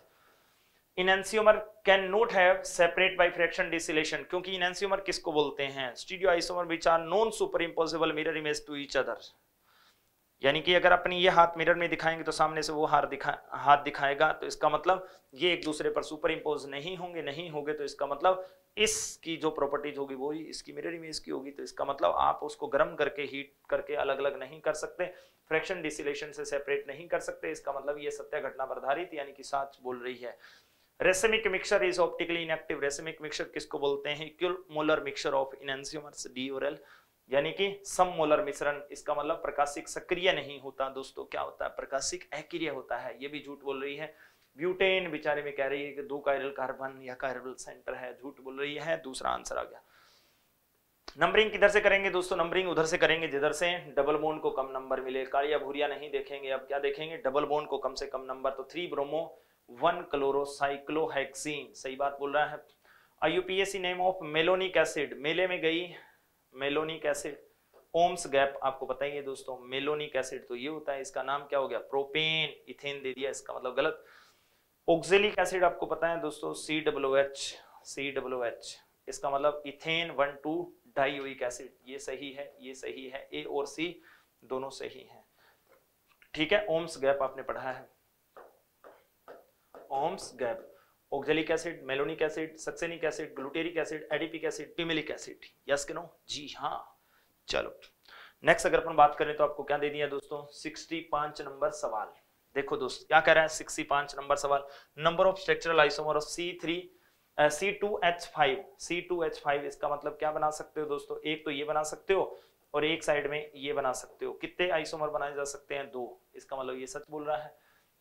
Enantiomer can not have separate by fraction distillation, क्योंकि इनएंसियोमर किसको बोलते हैं, stereo isomer which are non superimposable mirror image to each other. यानी कि अगर अपनी ये हाथ मिरर में दिखाएंगे तो सामने से वो हाथ दिखा हाथ दिखाएगा, तो इसका मतलब ये एक दूसरे पर सुपर इम्पोज नहीं होंगे नहीं होंगे तो इसका मतलब इसकी जो प्रॉपर्टीज होगी वो ही इसकी मिरर इमेज की होगी। तो इसका मतलब आप उसको गर्म करके हीट करके अलग अलग नहीं कर सकते, फ्रैक्शन डिसिलेशन से सेपरेट नहीं कर सकते। इसका मतलब ये सत्य घटना पर आधारित यानी कि साथ बोल रही है। Racemic mixture is optically inactive, racemic mixture किसको बोलते हैं, equal molar mixture of enantiomers D और एल, यानी कि सम मोलर मिश्रण। इसका मतलब प्रकाशिक सक्रिय नहीं होता दोस्तों, क्या होता है, प्रकाशिक अक्रिय होता है। ये भी झूठ बोल रही है। ब्यूटेन बेचारे में कह रही है कि दो कायरल कार्बन या कायरल सेंटर है, झूठ बोल रही है, दूसरा आंसर आ गया। नंबरिंग किधर से करेंगे दोस्तों, नंबरिंग उधर से करेंगे जिधर से डबल बॉन्ड को कम नंबर मिले। कालिया भूरिया नहीं देखेंगे, अब क्या देखेंगे, डबल बॉन्ड को कम से कम नंबर। तो थ्री ब्रोमो वन क्लोरोसाइक्लोहेक्सीन, सही बात बोल रहा है। I U P A C name of malonic acid, मेले में गई मेलोनिक एसिड। ओम्स गैप आपको पता ही है दोस्तों, मेलोनिक एसिड तो ये होता है, इसका नाम क्या हो गया, प्रोपेन। इथेन दे दिया, इसका मतलब गलत। ऑक्सिलिक एसिड आपको पता है दोस्तों, C W H C W H, इसका मतलब ethane one two dioic acid. ये सही है, ये सही है, ए और सी दोनों सही है। ठीक है, ओम्स गैप आपने पढ़ा है, ओम्स gap. Oxalic acid, malonic acid, succinic acid, glutaric acid, adipic acid, pimelic acid. Yes के नो? जी हाँ। चलो नेक्स्ट अगर अपन बात करें तो आपको क्या दे दिया दोस्तों, पैंसठ नंबर सवाल। देखो दोस्तों क्या कह रहा है पैंसठ नंबर सवाल, number of structural isomer of C three C two H five. C two H five इसका मतलब क्या बना सकते हो दोस्तों, एक तो ये बना सकते हो और एक साइड में ये बना सकते हो। कितने आइसोमर बनाए जा सकते हैं? दो। इसका मतलब ये सच बोल रहा है,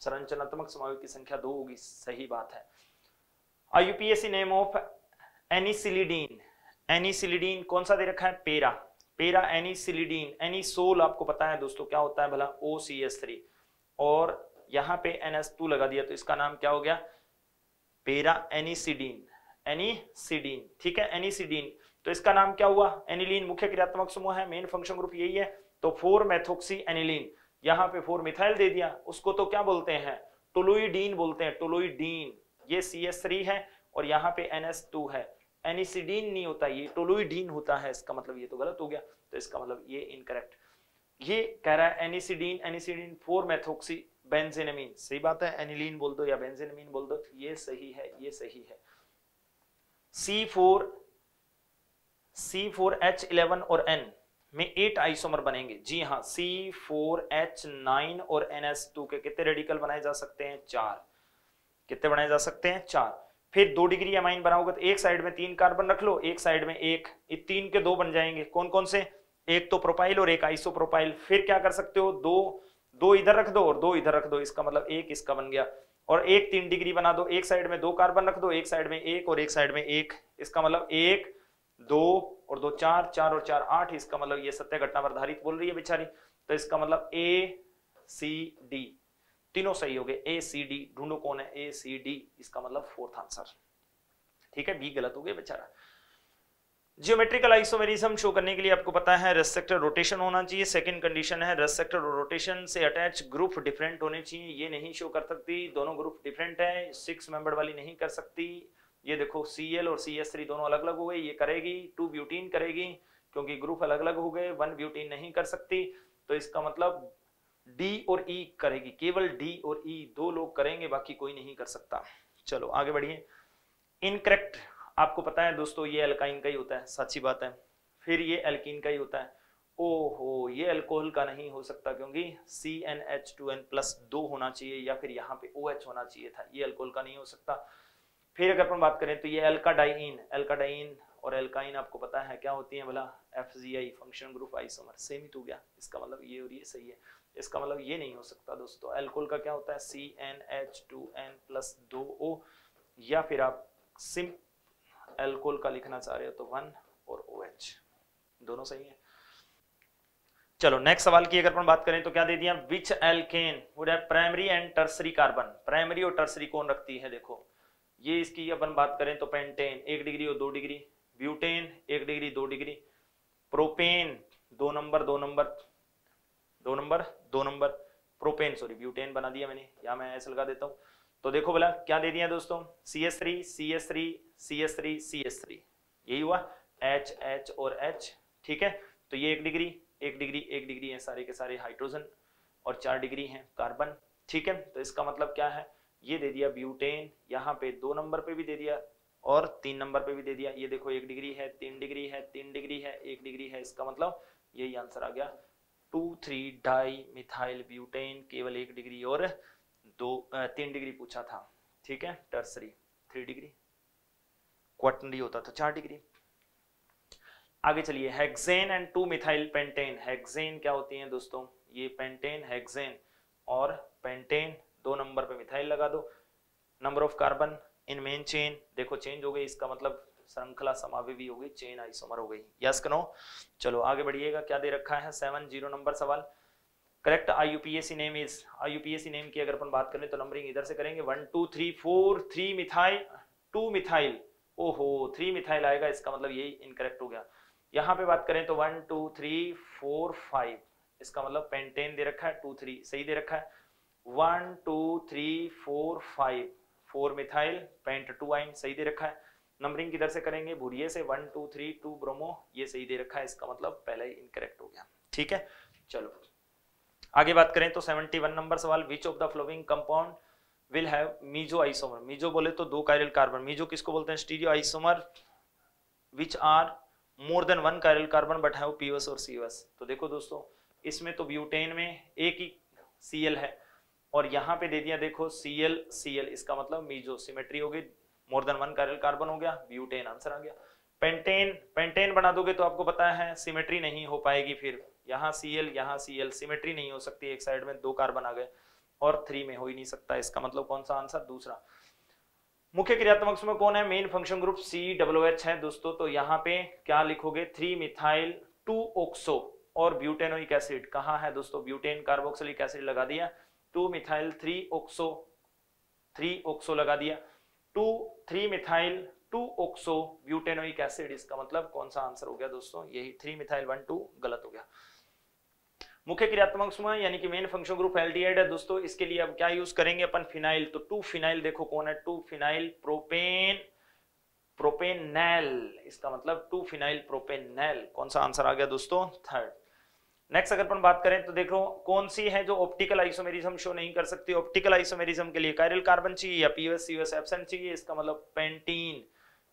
संरचनात्मक समायों की संख्या दो होगी। सही बात है। IUPAC name of anisylidene. Anisylidene कौन सा दे रखा है? पेरा। पेरा एनिसिलिडीन। एनिसोल आपको पता है दोस्तों क्या होता है भला, ओ सी एस थ्री, और यहाँ पे एन एस टू लगा दिया तो इसका नाम क्या हो गया, पेरा एनिसिडीन। एनिसिडीन ठीक है, एनिसिडीन। तो इसका नाम क्या हुआ, एनिलीन। मुख्य क्रियात्मक समूह है, मेन फंक्शन ग्रुप यही है, तो फोर मेथोक्सी एनिलीन। यहाँ पे फोर मिथाइल दे दिया, उसको तो क्या बोलते हैं, टोलोइडीन बोलते हैं, टोलोइडीन। ये सी एस थ्री है और यहाँ पे एन एस टू है। एनिसिडीन नहीं होता ये, टोलोइडीन होता है। इसका मतलब ये तो गलत हो गया, तो इसका मतलब ये इनकरेक्ट। ये कह रहा है एनिसिडीन, एनिसिडीन फोर मेथोक्सी बेंजीनामीन। सही बात है, एनिलीन बोल दो या बेंजीनामीन बोल दो, ये सही है, ये सही है। C four C four H eleven और N में एट आइसोमर बनेंगे। जी हाँ, सी फोर एच नाइन और एन एस टू के कितने रेडिकल बनाए जा सकते हैं, चार। कितने बनाए जा सकते हैं, चार। फिर दो डिग्री एमाइन बनाओगे तो एक साइड में तीन कार्बन रख लो, एक साइड में एक, ये तीन के दो बन जाएंगे। कौन कौन से, एक तो प्रोपाइल और एक आइसोप्रोपाइल। फिर क्या कर सकते हो, दो दो इधर रख दो और दो इधर रख दो, इसका मतलब एक इसका बन गया। और एक तीन डिग्री बना दो, एक साइड में दो कार्बन रख दो, एक साइड में एक और एक साइड में एक, इसका मतलब एक दो और दो चार, चार और चार आठ, इसका मतलब ये सत्य घटना पर आधारित बोल रही है बेचारी। तो इसका मतलब ए सी डी तीनों सही हो गए। ए सी डी ढूंढो कौन है, ए सी डी, इसका मतलब फोर्थ आंसर। ठीक है, बी गलत हो गया बेचारा। जियोमेट्रिकल आइसोमेरिज्म शो करने के लिए आपको पता है रस सेक्टर रोटेशन होना चाहिए। सेकंड कंडीशन है रस सेक्टर रोटेशन से अटैच ग्रुप डिफरेंट होने चाहिए। ये नहीं शो कर सकती, दोनों ग्रुप डिफरेंट है, सिक्स मेंबर वाली नहीं कर सकती। ये देखो सी एल और सी एस थ्री दोनों अलग अलग हो गए, ये करेगी टू ब्यूटीन करेगी क्योंकि ग्रुप अलग अलग हो गए, वन ब्यूटीन नहीं कर सकती। तो इसका मतलब डी और ई करेगी, केवल डी और ई दो लोग करेंगे, बाकी कोई नहीं कर सकता। चलो आगे बढ़िए। इनकरेक्ट आपको पता है दोस्तों ये एल्काइन का ही होता है, सच्ची बात है। फिर ये एल्कीन का ही होता है। ओहो, ये अल्कोहल का नहीं हो सकता क्योंकि C N H two N plus two होना चाहिए या फिर यहाँ पे ओ एच होना चाहिए था, ये अल्कोहल का नहीं हो सकता। फिर अगर अपन बात करें तो ये एल्काडाइन, एल्काडाइन और एल्काइन आपको पता है क्या होती है भला, F G I function group isomer. Same ही तो गया, इसका मतलब ये और ये सही है। इसका मतलब ये नहीं हो सकता दोस्तों। एल्कोहल का क्या होता है, C N H two N plus two O, या फिर आप सिम एल्कोहल का लिखना चाह रहे हो तो वन और ओ एच, दोनों सही है। चलो नेक्स्ट सवाल की अगर अपन बात करें तो क्या दे दिया, which alkane would have primary and tertiary carbon. Primary और टर्सरी कौन रखती है, देखो ये इसकी अपन बात करें तो पेंटेन एक डिग्री और दो डिग्री, ब्यूटेन एक डिग्री दो डिग्री, प्रोपेन दो नंबर दो नंबर दो नंबर दो नंबर प्रोपेन, सॉरी ब्यूटेन बना दिया मैंने, या मैं ऐसे लगा देता हूँ। तो देखो भला क्या दे दिया दोस्तों, C S three C S three C S three C S three, यही हुआ H H और H। ठीक है, तो ये एक डिग्री एक डिग्री एक डिग्री है, सारे के सारे हाइड्रोजन, और चार डिग्री हैं कार्बन। ठीक है, तो इसका मतलब क्या है, ये दे दिया ब्यूटेन, यहाँ पे दो नंबर पे भी दे दिया और तीन नंबर पे भी दे दिया। ये देखो एक डिग्री है, तीन डिग्री है, तीन डिग्री है, एक डिग्री है, इसका मतलब यही आंसर आ गया two three di methyl butane. केवल एक डिग्री और दो तीन डिग्री पूछा था। ठीक है, टर्सरी थ्री डिग्री, क्वाटनरी होता तो चार डिग्री। आगे चलिए, hexane and two methyl pentane. Hexane क्या होती है दोस्तों, ये पेंटेन हेक्सेन और पेंटेन, दो नंबर पे मिथाइल लगा दो, number of carbon in main chain देखो चेंज हो गई, इसका मतलब श्रृंखला समावेवी हो गई, चेन आइसोमर हो गई। Yes no? चलो आगे बढ़िएगा, क्या दे रखा है सेवन जीरो नंबर सवाल। Correct IUPAC name is, IUPAC name की अगर अपन बात करें तो नंबरिंग इधर से करेंगे, one two three four, three methyl two methyl, ओहो थ्री मिथाइल आएगा, इसका मतलब यही इनकरेक्ट हो गया। यहाँ पे बात करें तो one two three four five, इसका मतलब पेंटेन दे रखा है, टू थ्री सही दे रखा है, one two three four five, four methyl pent two yne सही दे रखा है। नंबरिंग किधर से करेंगे, भूरिये से, one two three two bromo, ये सही दे रखा है, इसका मतलब पहले ही इनकरेक्ट हो गया। ठीक है, चलो आगे बात करें तो सेवेंटी वन नंबर सवाल, which of the following compound will have meso isomer. Meso बोले तो दो कायरल कार्बन, मीजो किसको बोलते हैं stereo isomer which are more than one chiral carbon but have POS और सीओएस। तो देखो दोस्तों इसमें तो ब्यूटेन में एक ही सीएल है और यहाँ पे दे दिया देखो सीएल सीएल, इसका मतलब मीजो सिमेट्री हो गई, more than one chiral carbon हो गया, ब्यूटेन आंसर आ गया। पेंटेन, पेंटेन बना दोगे तो आपको पता है सिमेट्री नहीं हो पाएगी, फिर यहाँ सीएल यहाँ सीएल सिमेट्री नहीं हो सकती, एक साइड में दो कार्बन आ गए और थ्री में हो ही नहीं सकता, इसका मतलब कौन सा आंसर दूसरा। मुख्य क्रियात्मक समूह कौन है, main function group C W H है दोस्तों, तो यहाँ पे क्या लिखोगे थ्री मिथाइल टू ऑक्सो और ब्यूटेनोइक एसिड कहाँ है दोस्तों, ब्यूटेन कार्बोक्सिलिक एसिड लगा दिया, two methyl three oxo three oxo लगा दिया, two three methyl two oxo butanoic acid, इसका मतलब कौन सा आंसर हो गया दोस्तों, यही थ्री मिथाइल वन टू गलत हो गया। मुख्य क्रियात्मक समूह यानी कि मेन फंक्शन ग्रुप एल्डिहाइड है दोस्तों, इसके लिए अब क्या यूज करेंगे अपन फिनाइल, तो टू फिनाइल देखो कौन है, टू फिनाइल प्रोपेन प्रोपेनल, इसका मतलब टू फिनाइल प्रोपेनल, कौन सा आंसर आ गया दोस्तों थर्ड। नेक्स्ट अगर अपन बात करें तो देखो कौन सी है जो ऑप्टिकल आइसोमेरिज्म शो नहीं कर सकती, ऑप्टिकल आइसोमेरिज्म के लिए कायरल कार्बन चाहिए या पीओएस सीओएस एब्सेंट चाहिए, इसका मतलब पेंटीन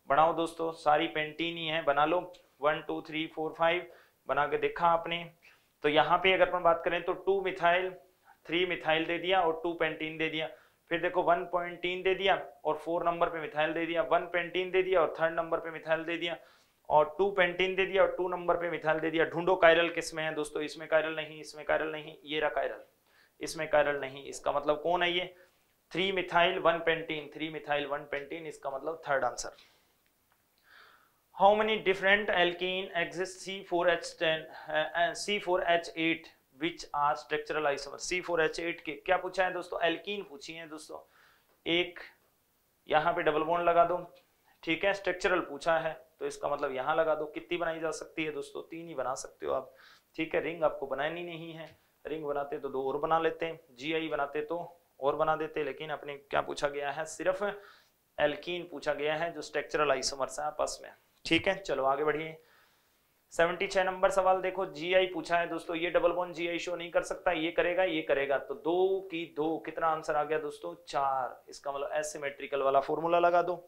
बनाओ दोस्तों, सारी पेंटीन ही है, बना लो one two three four five बना के देखा आपने। तो यहाँ पे अगर अपन बात करें तो टू मिथाइल थ्री मिथाइल दे दिया और टू पेंटीन दे दिया, फिर देखो वन पेंटीन दे दिया और फोर नंबर पे मिथाइल दे दिया, वन पेंटीन दे दिया और थर्ड नंबर पे मिथाइल दे दिया और टू पेंटीन दे दिया और टू नंबर पे मिथाइल दे दिया। ढूंढो कायरल किसमें है दोस्तों, इसमें कायरल नहीं, इसमें कायरल नहीं, ये रहा कायरल, इसमें कायरल नहीं, इसका मतलब कौन है ये three methyl one pentene, three methyl one pentene, इसका मतलब third answer. How many different alkene exist C four H ten uh, C four H eight which are structural isomers? C four H eight के क्या पूछा है दोस्तों, alkene पूछी है दोस्तों, एक यहाँ पे डबल बॉन्ड लगा दो, ठीक है, स्ट्रक्चरल पूछा है तो इसका मतलब यहाँ लगा दो, कितनी बनाई जा सकती है दोस्तों, तीन ही बना सकते हो आप, ठीक है, रिंग आपको बनानी नहीं है, रिंग बनाते तो दो और बना लेते हैं, जी आई बनाते तो और बना देते, लेकिन अपने क्या पूछा गया है, सिर्फ एल्कीन पूछा गया है जो स्ट्रक्चरल आइसोमर्स है आपस में, ठीक है। चलो आगे बढ़िए, छिहत्तर नंबर सवाल देखो, जीआई पूछा है दोस्तों, ये डबल बॉन्ड जीआई शो नहीं कर सकता, ये करेगा ये करेगा, तो दो की दो, कितना आंसर आ गया दोस्तों चार, इसका मतलब एसिमेट्रिकल वाला फॉर्मूला लगा दो।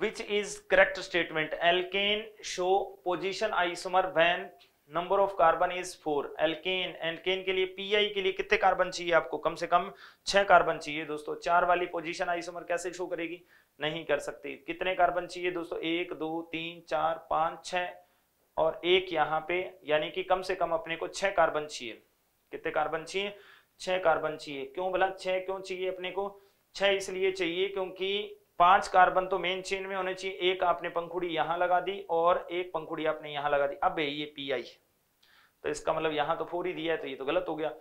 Which is correct statement, alkene show position isomer when number of carbon is four, alkane alkene के लिए पीआई के लिए कितने कार्बन चाहिए आपको, कम से कम छह कार्बन चाहिए दोस्तों, चार वाली पोजीशन आइसोमर कैसे शो करेगी, नहीं कर सकती, कितने कार्बन चाहिए दोस्तों, एक दो तीन चार पाँच छह और एक यहाँ पे, यानी कि कम से कम अपने को छह कार्बन चाहिए, कितने कार्बन चाहिए, छह कार्बन चाहिए, क्यों बोला छह क्यों चाहिए अपने को, छह इसलिए चाहिए क्योंकि पांच कार्बन तो मेन चेन में होने चाहिए, एक आपने पंखुड़ी यहाँ लगा दी और एक पंखुड़ी आपने यहाँ लगा दी, अब ये पी आई, तो इसका मतलब यहाँ तो फोर ही दिया है तो ये तो गलत हो गया।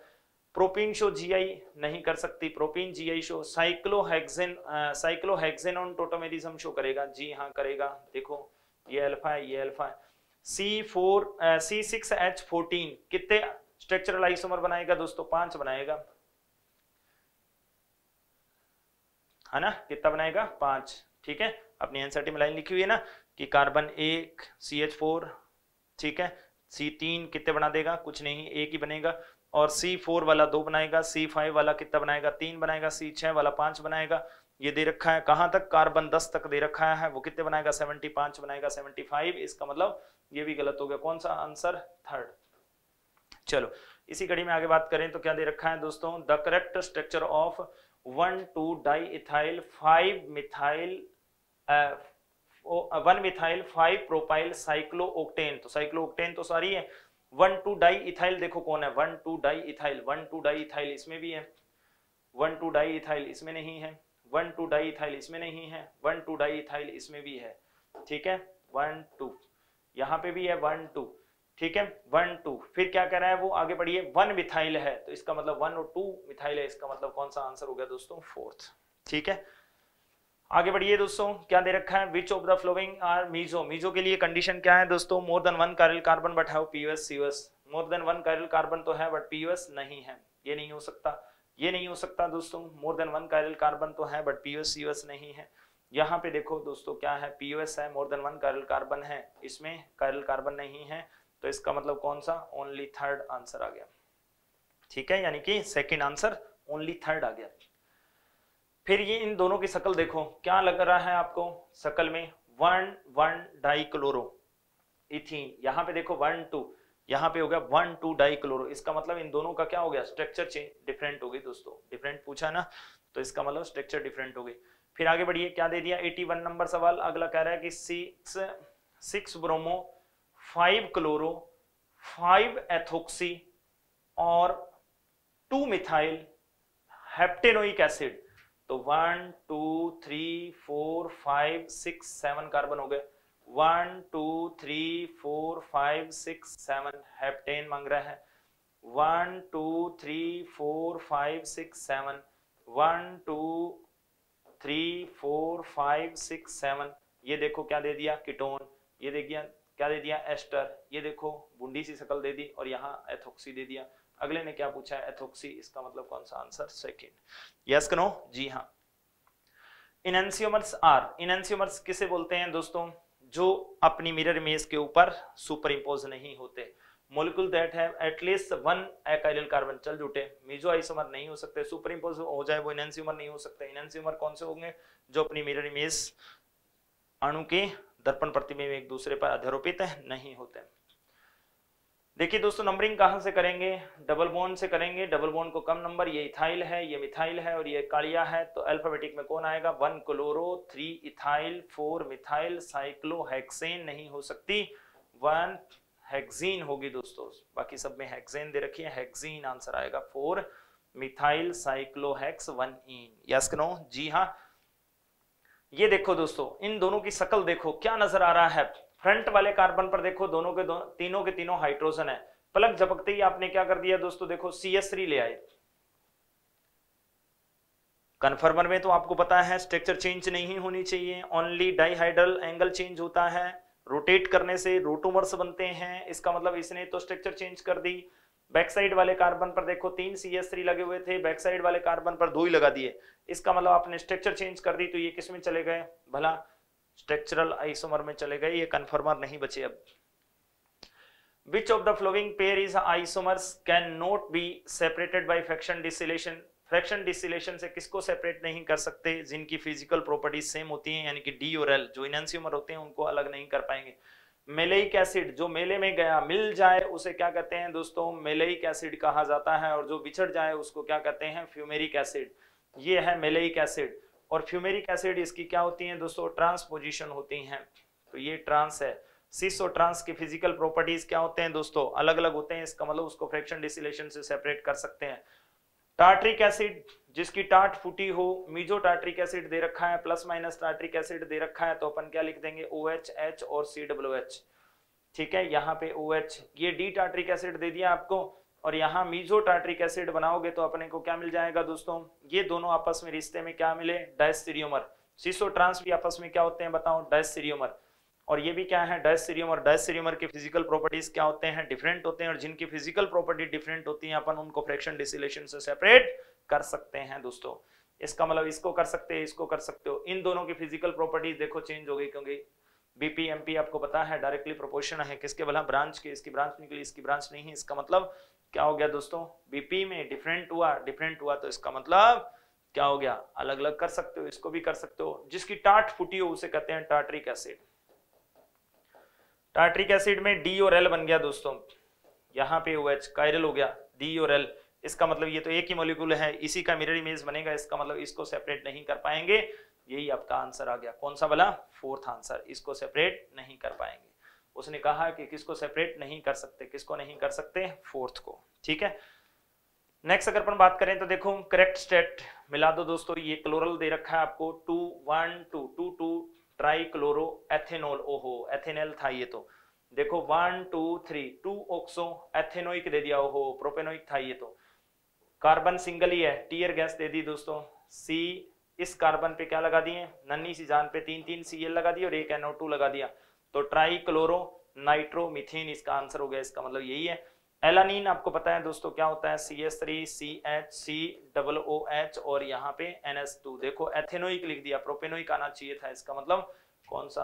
प्रोपीन शो जीआई नहीं कर सकती, propene GI show, cyclohexane cyclohexane on tautomerism show करेगा, जी हाँ करेगा, देखो ये अल्फा है ये अल्फा है। C four C six H fourteen कितने स्ट्रक्चरल आइसोमर बनाएगा दोस्तों, पांच बनाएगा, है ना, कितना बनाएगा पांच, ठीक है, अपनी एनसीईआरटी में लाइन लिखी हुई है ना कि कार्बन एक सी एच फोर, ठीक है, सी तीन कितने बना देगा, कुछ नहीं एक ही बनेगा, और सी फोर वाला दो बनाएगा, सी फाइव वाला कितना बनाएगा तीन बनाएगा, सी छह वाला पांच बनाएगा, ये दे रखा है कहाँ तक, कार्बन दस तक दे रखा है, वो कितने बनाएगा सेवेंटी पांच बनाएगा सेवेंटी फाइव, इसका मतलब ये भी गलत हो गया, कौन सा आंसर थर्ड। चलो इसी कड़ी में आगे बात करें तो क्या दे रखा है दोस्तों, the correct structure of one two diethyl five methyl one methyl five propyl cyclooctane, तो साइक्लो ओक्टेन तो सारी है, वन टू डाई इथाइल देखो कौन है, one two diethyl one two diethyl इसमें भी है, वन टू डाई इथाइल इसमें नहीं है, वन टू डाई इथाइल इसमें नहीं है, वन टू डाई इथाइल इसमें भी है, ठीक है, वन टू यहाँ पे भी है, वन टू, ठीक है, वन टू, फिर क्या कह रहा है वो आगे बढ़िए, वन मिथाइल है तो इसका मतलब वन और टू मिथाइल है, इसका मतलब कौन सा आंसर हो गया दोस्तों फोर्थ, ठीक है। आगे बढ़िए दोस्तों, क्या दे रखा है, which of the following are meso, meso के लिए कंडीशन क्या है दोस्तों, more than one chiral carbon but have POS COS, more than one chiral carbon तो है बट पीओएस नहीं है, ये नहीं हो सकता, ये नहीं हो सकता दोस्तों, more than one chiral carbon तो है बट पीओएस सीओएस नहीं है, यहाँ पे देखो दोस्तों क्या है, पीओएस है, more than one chiral carbon है, इसमें कायरल कार्बन नहीं है, तो इसका मतलब कौन सा, ओनली थर्ड आंसर आ गया, ठीक है, यानी कि सेकेंड आंसर ओनली थर्ड आ गया। फिर ये इन दोनों की शक्ल देखो, क्या लग रहा है आपको शक्ल में, one one dichloro ethene, यहाँ पे देखो वन टू, यहाँ पे हो गया वन टू डाई क्लोरो, इसका मतलब इन दोनों का क्या हो गया स्ट्रक्चर चेंज डिफरेंट हो गई दोस्तों, डिफरेंट पूछा ना तो इसका मतलब स्ट्रक्चर डिफरेंट हो गई। फिर आगे बढ़िए, क्या दे दिया इक्यासी नंबर सवाल, अगला कह रहा है कि six six bromo five chloro five ethoxy और टू मिथाइल हेप्टेनोइक एसिड, तो one two three four five six seven carbon हो गए, one two three four five six seven heptane मांग रहा है, one two three four five six seven, one two three four five six seven, ये देखो क्या दे दिया कीटोन, ये देखिए क्या दे दिया एस्टर, ये देखो बूंदी सी शक्ल दे दी और यहाँ एथोक्सी दे दिया। अगले ने क्या पूछा है एथोक्सी, इसका मतलब कौन सा आंसर सेकंड, यस करो जी हाँ। इनएंसियोमर्स आर, इनएंसियोमर्स किसे बोलते हैं दोस्तों, जो अपनी मिरर इमेज के ऊपर सुपर इम्पोज नहीं होते, molecule that have at least one chiral carbon, चल जुटे, मेजो आइसोमर नहीं हो सकते, सुपर इम्पोज हो जाए वो इनएंसियोमर नहीं हो सकते। इनएंसियोमर कौन से होंगे, जो अपनी मिरर इमेज अणु के दर्पण प्रतिबिंब एक दूसरे पर अध्यारोपित नहीं होते। देखिए दोस्तों नंबरिंग कहां से करेंगे, डबल बॉन्ड से करेंगे, डबल बॉन्ड को कम नंबर, ये इथाइल है, ये मिथाइल है और ये कालिया है, तो अल्फाबेटिक में कौन आएगा, one chloro three ethyl four methyl, cyclohexane नहीं हो सकती, वन हेक्सीन होगी दोस्तों, बाकी सब में हेक्सेन दे रखी है, हेक्सीन आंसर आएगा, four methyl cyclohex one ene, yes no जी हाँ। ये देखो दोस्तों इन दोनों की शक्ल देखो क्या नजर आ रहा है, फ्रंट वाले कार्बन पर देखो दोनों के दोनों तीनों के तीनों हाइड्रोजन है, पलक झपकते ही आपने क्या कर दिया दोस्तों, देखो सी एस थ्री ले आए, कन्फर्मर में तो आपको पता है स्ट्रक्चर चेंज नहीं होनी चाहिए, ओनली डाइहाइड्रल एंगल चेंज होता है, रोटेट करने से रोटोमर्स बनते हैं, इसका मतलब इसने तो स्ट्रक्चर चेंज कर दी। बैक साइड वाले कार्बन पर देखो तीन सी एस थ्री लगे हुए थे, बैक साइड वाले कार्बन पर दो ही लगा दिए, इसका मतलब आपने स्ट्रक्चर चेंज कर दी, तो ये किसमें चले गए भला, स्ट्रक्चरल आइसोमर में चले गए, ये कन्फर्मर नहीं बचे। अब which of the following pair is isomers can not be separated by fraction distillation, fraction distillation से किसको सेपरेट नहीं कर सकते, जिनकी फिजिकल प्रॉपर्टीज सेम होती हैं, यानी कि डी और एल, जो इनएंसियोमर होते हैं उनको अलग नहीं कर पाएंगे। मेलेइक एसिड जो मेले में गया मिल जाए उसे क्या कहते हैं दोस्तों, मेलेइक एसिड कहा जाता है, और जो बिछड़ जाए उसको क्या कहते हैं, फ्यूमेरिक एसिड, ये है मेलेइक एसिड। और फ्यूमेरिक एसिड इसकी क्या होती है दोस्तों, ट्रांसपोजिशन होती हैं, तो ये ट्रांस है, सिस और ट्रांस के फिजिकल प्रॉपर्टीज क्या होते हैं दोस्तों, अलग अलग होते हैं, इसका मतलब उसको फ्रैक्शन डिसिलेशन से सेपरेट कर सकते हैं। टार्ट्रिक एसिड जिसकी टाट फूटी हो, मीजो टार्ट्रिक एसिड दे रखा है, प्लस माइनस टार्ट्रिक एसिड दे रखा है, तो अपन क्या लिख देंगे OH, H और सी डब्ल्यू एच, ठीक है, यहाँ पे OH, ये डी टार्ट्रिक एसिड दे दिया आपको और यहाँ मीजो टार्ट्रिक एसिड बनाओगे तो अपने को क्या मिल जाएगा दोस्तों, ये दोनों आपस में रिश्ते में क्या मिले, डायस्टीरियोमर, सीसो ट्रांस भी आपस में क्या होते हैं बताओ, डायस्टीरियोमर, और ये भी क्या है डायस्टीरियोमर। डायस्टीरियोमर के फिजिकल प्रॉपर्टीज क्या होते हैं, डिफरेंट होते हैं, और जिनकी फिजिकल प्रॉपर्टी डिफरेंट होती है अपन उनको फ्रैक्शन डिसिलेशन से सेपरेट कर सकते हैं दोस्तों, इसका मतलब इसको कर सकते हैं, इसको कर सकते हो, इन दोनों की फिजिकल प्रॉपर्टीज देखो चेंज हो गई, क्योंकि बीपी एमपी आपको पता है डायरेक्टली प्रोपोर्शन है किसके वाला ब्रांच के, इसकी ब्रांच निकली इसकी ब्रांच नहीं, इसका मतलब क्या हो गया दोस्तों, बीपी में डिफरेंट हुआ डिफरेंट हुआ तो इसका मतलब क्या हो गया, अलग अलग कर सकते हो, इसको भी कर सकते हो। जिसकी टाट फूटी हो उसे कहते हैं टार्ट्रिक एसिड, टार्ट्रिक एसिड में डी और एल बन गया दोस्तों, यहाँ पे OH काइरल हो गया, डी और एल, इसका मतलब ये तो एक ही मॉलिक्यूल है, इसी का मिरर इमेज बनेगा, इसका मतलब इसको सेपरेट नहीं कर पाएंगे, यही आपका आंसर आ गया, कौन सा वाला, फोर्थ आंसर, इसको सेपरेट नहीं कर पाएंगे। उसने कहा कि किसको सेपरेट नहीं कर सकते, किसको नहीं कर सकते, फोर्थ को, ठीक है। नेक्स्ट अगर अपन बात करें तो देखो करेक्ट स्टेट मिला दो दोस्तों, ये क्लोरल दे रखा है आपको two one two two two try chloro ethanol, ओहो एथेनल था ये, तो देखो one two three two oxoethanoic दे दिया, ओहो प्रोपेनोइक था ये, तो कार्बन सिंगल ही है, टीयर गैस दे दी दोस्तों, सी इस कार्बन पे क्या लगा दिए, नन्ही सी जान पे तीन तीन सी एल लगा दिए और एक एन ओ टू लगा दिया, तो ट्राई क्लोरो नाइट्रोमीथेन इसका आंसर हो गया, इसका मतलब यही है। एलानीन आपको पता है दोस्तों क्या होता है, C S three C H C O O H और यहाँ पे एन एस टू, देखो एथेनोइक लिख दिया, प्रोपेनोइक आना चाहिए था, इसका मतलब कौन सा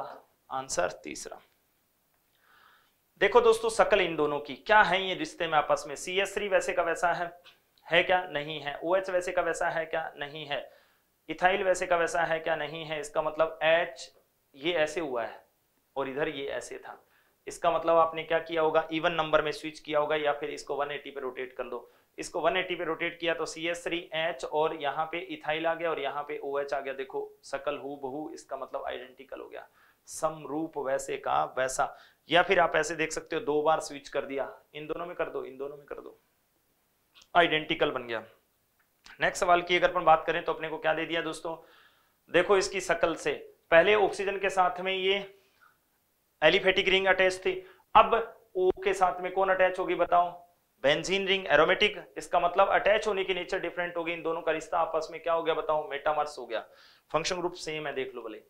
आंसर, तीसरा। देखो दोस्तों शक्ल इन दोनों की क्या है, ये रिश्ते में आपस में, सी एस थ्री वैसे का वैसा है है क्या, नहीं है, OH वैसे का वैसा है क्या, नहीं है, इथाइल वैसे का वैसा है क्या? नहीं है। इसका मतलब एच ये ऐसे हुआ है और इधर ये ऐसे था, इसका मतलब आपने क्या किया होगा, इवन नंबर में स्विच किया होगा, या फिर इसको एक सौ अस्सी पे रोटेट कर दो। इसको एक सौ अस्सी पे रोटेट किया तो सी एच थ्री एच और यहाँ पे इथाइल आ गया और यहाँ पे ओ एच आ गया। देखो सकल हूबहू, इसका मतलब आइडेंटिकल हो गया, समरूप वैसे का वैसा। या फिर आप ऐसे देख सकते हो, दो बार स्विच कर दिया, इन दोनों में कर दो, इन दोनों में कर दो, आइडेंटिकल बन गया। नेक्स्ट सवाल की अगर अपन बात करें तो अपने को क्या दे दिया दोस्तों, देखो इसकी शकल से पहले ऑक्सीजन के साथ में ये एलिफेटिक रिंग अटैच थी, अब ओ के साथ में कौन अटैच होगी बताओ, बेंजीन रिंग एरोमेटिक। इसका मतलब अटैच होने की नेचर डिफरेंट होगी, इन दोनों का रिश्ता आपस में क्या हो गया बताओ, मेटामर्स हो गया। फंक्शन ग्रुप सेम है, देख लो भले।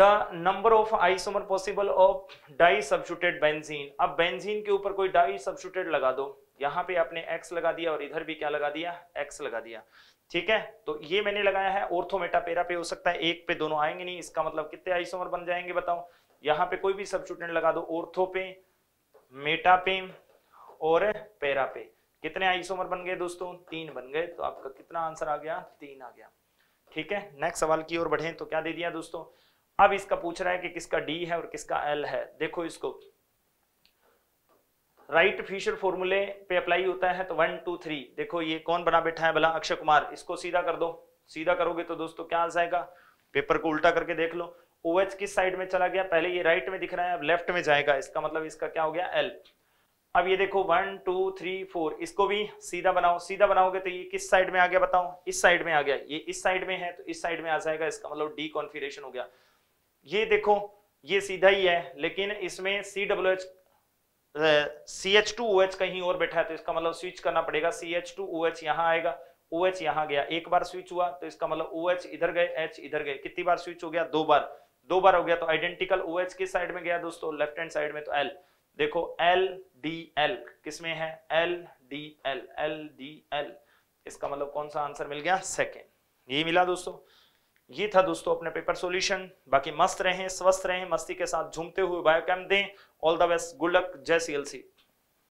The number of isomer possible of disubstituted benzene, अब बेंजीन के ऊपर कोई डाई सब्स्टिट्यूटेड लगा दो, यहाँ पे आपने एक्स लगा दिया और इधर भी क्या लगा दिया, एक्स लगा दिया, ठीक है। तो ये मैंने लगाया है ऑर्थोमेटा पेरा पे, हो सकता है एक पे दोनों आएंगे नहीं, इसका मतलब कितने आइसोमर बन जाएंगे बताओ। यहाँ पे कोई भी सब्स्टिट्यूटेंट लगा दो, ऑर्थो पे, मेटा पे और पेरा पे, कितने आइसोमर बन गए दोस्तों, तीन बन गए। तो आपका कितना आंसर आ गया, तीन आ गया, ठीक है। नेक्स्ट सवाल की ओर बढ़े तो क्या दे दिया दोस्तों, अब इसका पूछ रहा है कि किसका डी है और किसका एल है। देखो इसको राइट फिशर फॉर्मूले पे अप्लाई होता है तो वन टू थ्री, देखो ये कौन बना बैठा है भला, अक्षय कुमार। इसको सीधा कर दो, सीधा करोगे तो दोस्तों क्या आ जाएगा, पेपर को उल्टा करके देख लो, OH किस साइड में चला गया, पहले ये राइट में दिख रहा है अब लेफ्ट में जाएगा, इसका मतलब इसका क्या हो गया, एल। अब ये देखो वन टू थ्री फोर, इसको भी सीधा बनाओ, सीधा बनाओगे तो ये किस साइड में आ गया बताओ, इस साइड में आ गया, ये इस साइड में है तो इस साइड में आ जाएगा, इसका मतलब डी कॉन्फिगरेशन हो गया। ये देखो ये सीधा ही है लेकिन इसमें C W H C H two O H कहीं और बैठा है, तो इसका मतलब स्विच करना पड़ेगा, C H two O H यहाँ आएगा, ओ एच यहाँ गया, एक बार स्विच हुआ तो इसका मतलब ओ एच इधर गए, एच इधर गए, कितनी बार स्विच हो गया, दो बार, दो बार हो गया तो आइडेंटिकल ओ एच किस साइड में गया दोस्तों, लेफ्ट हैंड साइड में, तो एल। देखो एल डी एल किस में है, L D L, L D L, इसका मतलब कौन सा आंसर मिल गया, सेकंड। ये मिला दोस्तों, ये था दोस्तों अपने पेपर सॉल्यूशन। बाकी मस्त रहें, स्वस्थ रहें, मस्ती के साथ झूमते हुए बायोकेम दें। All the best, good luck, जय सी एल सी।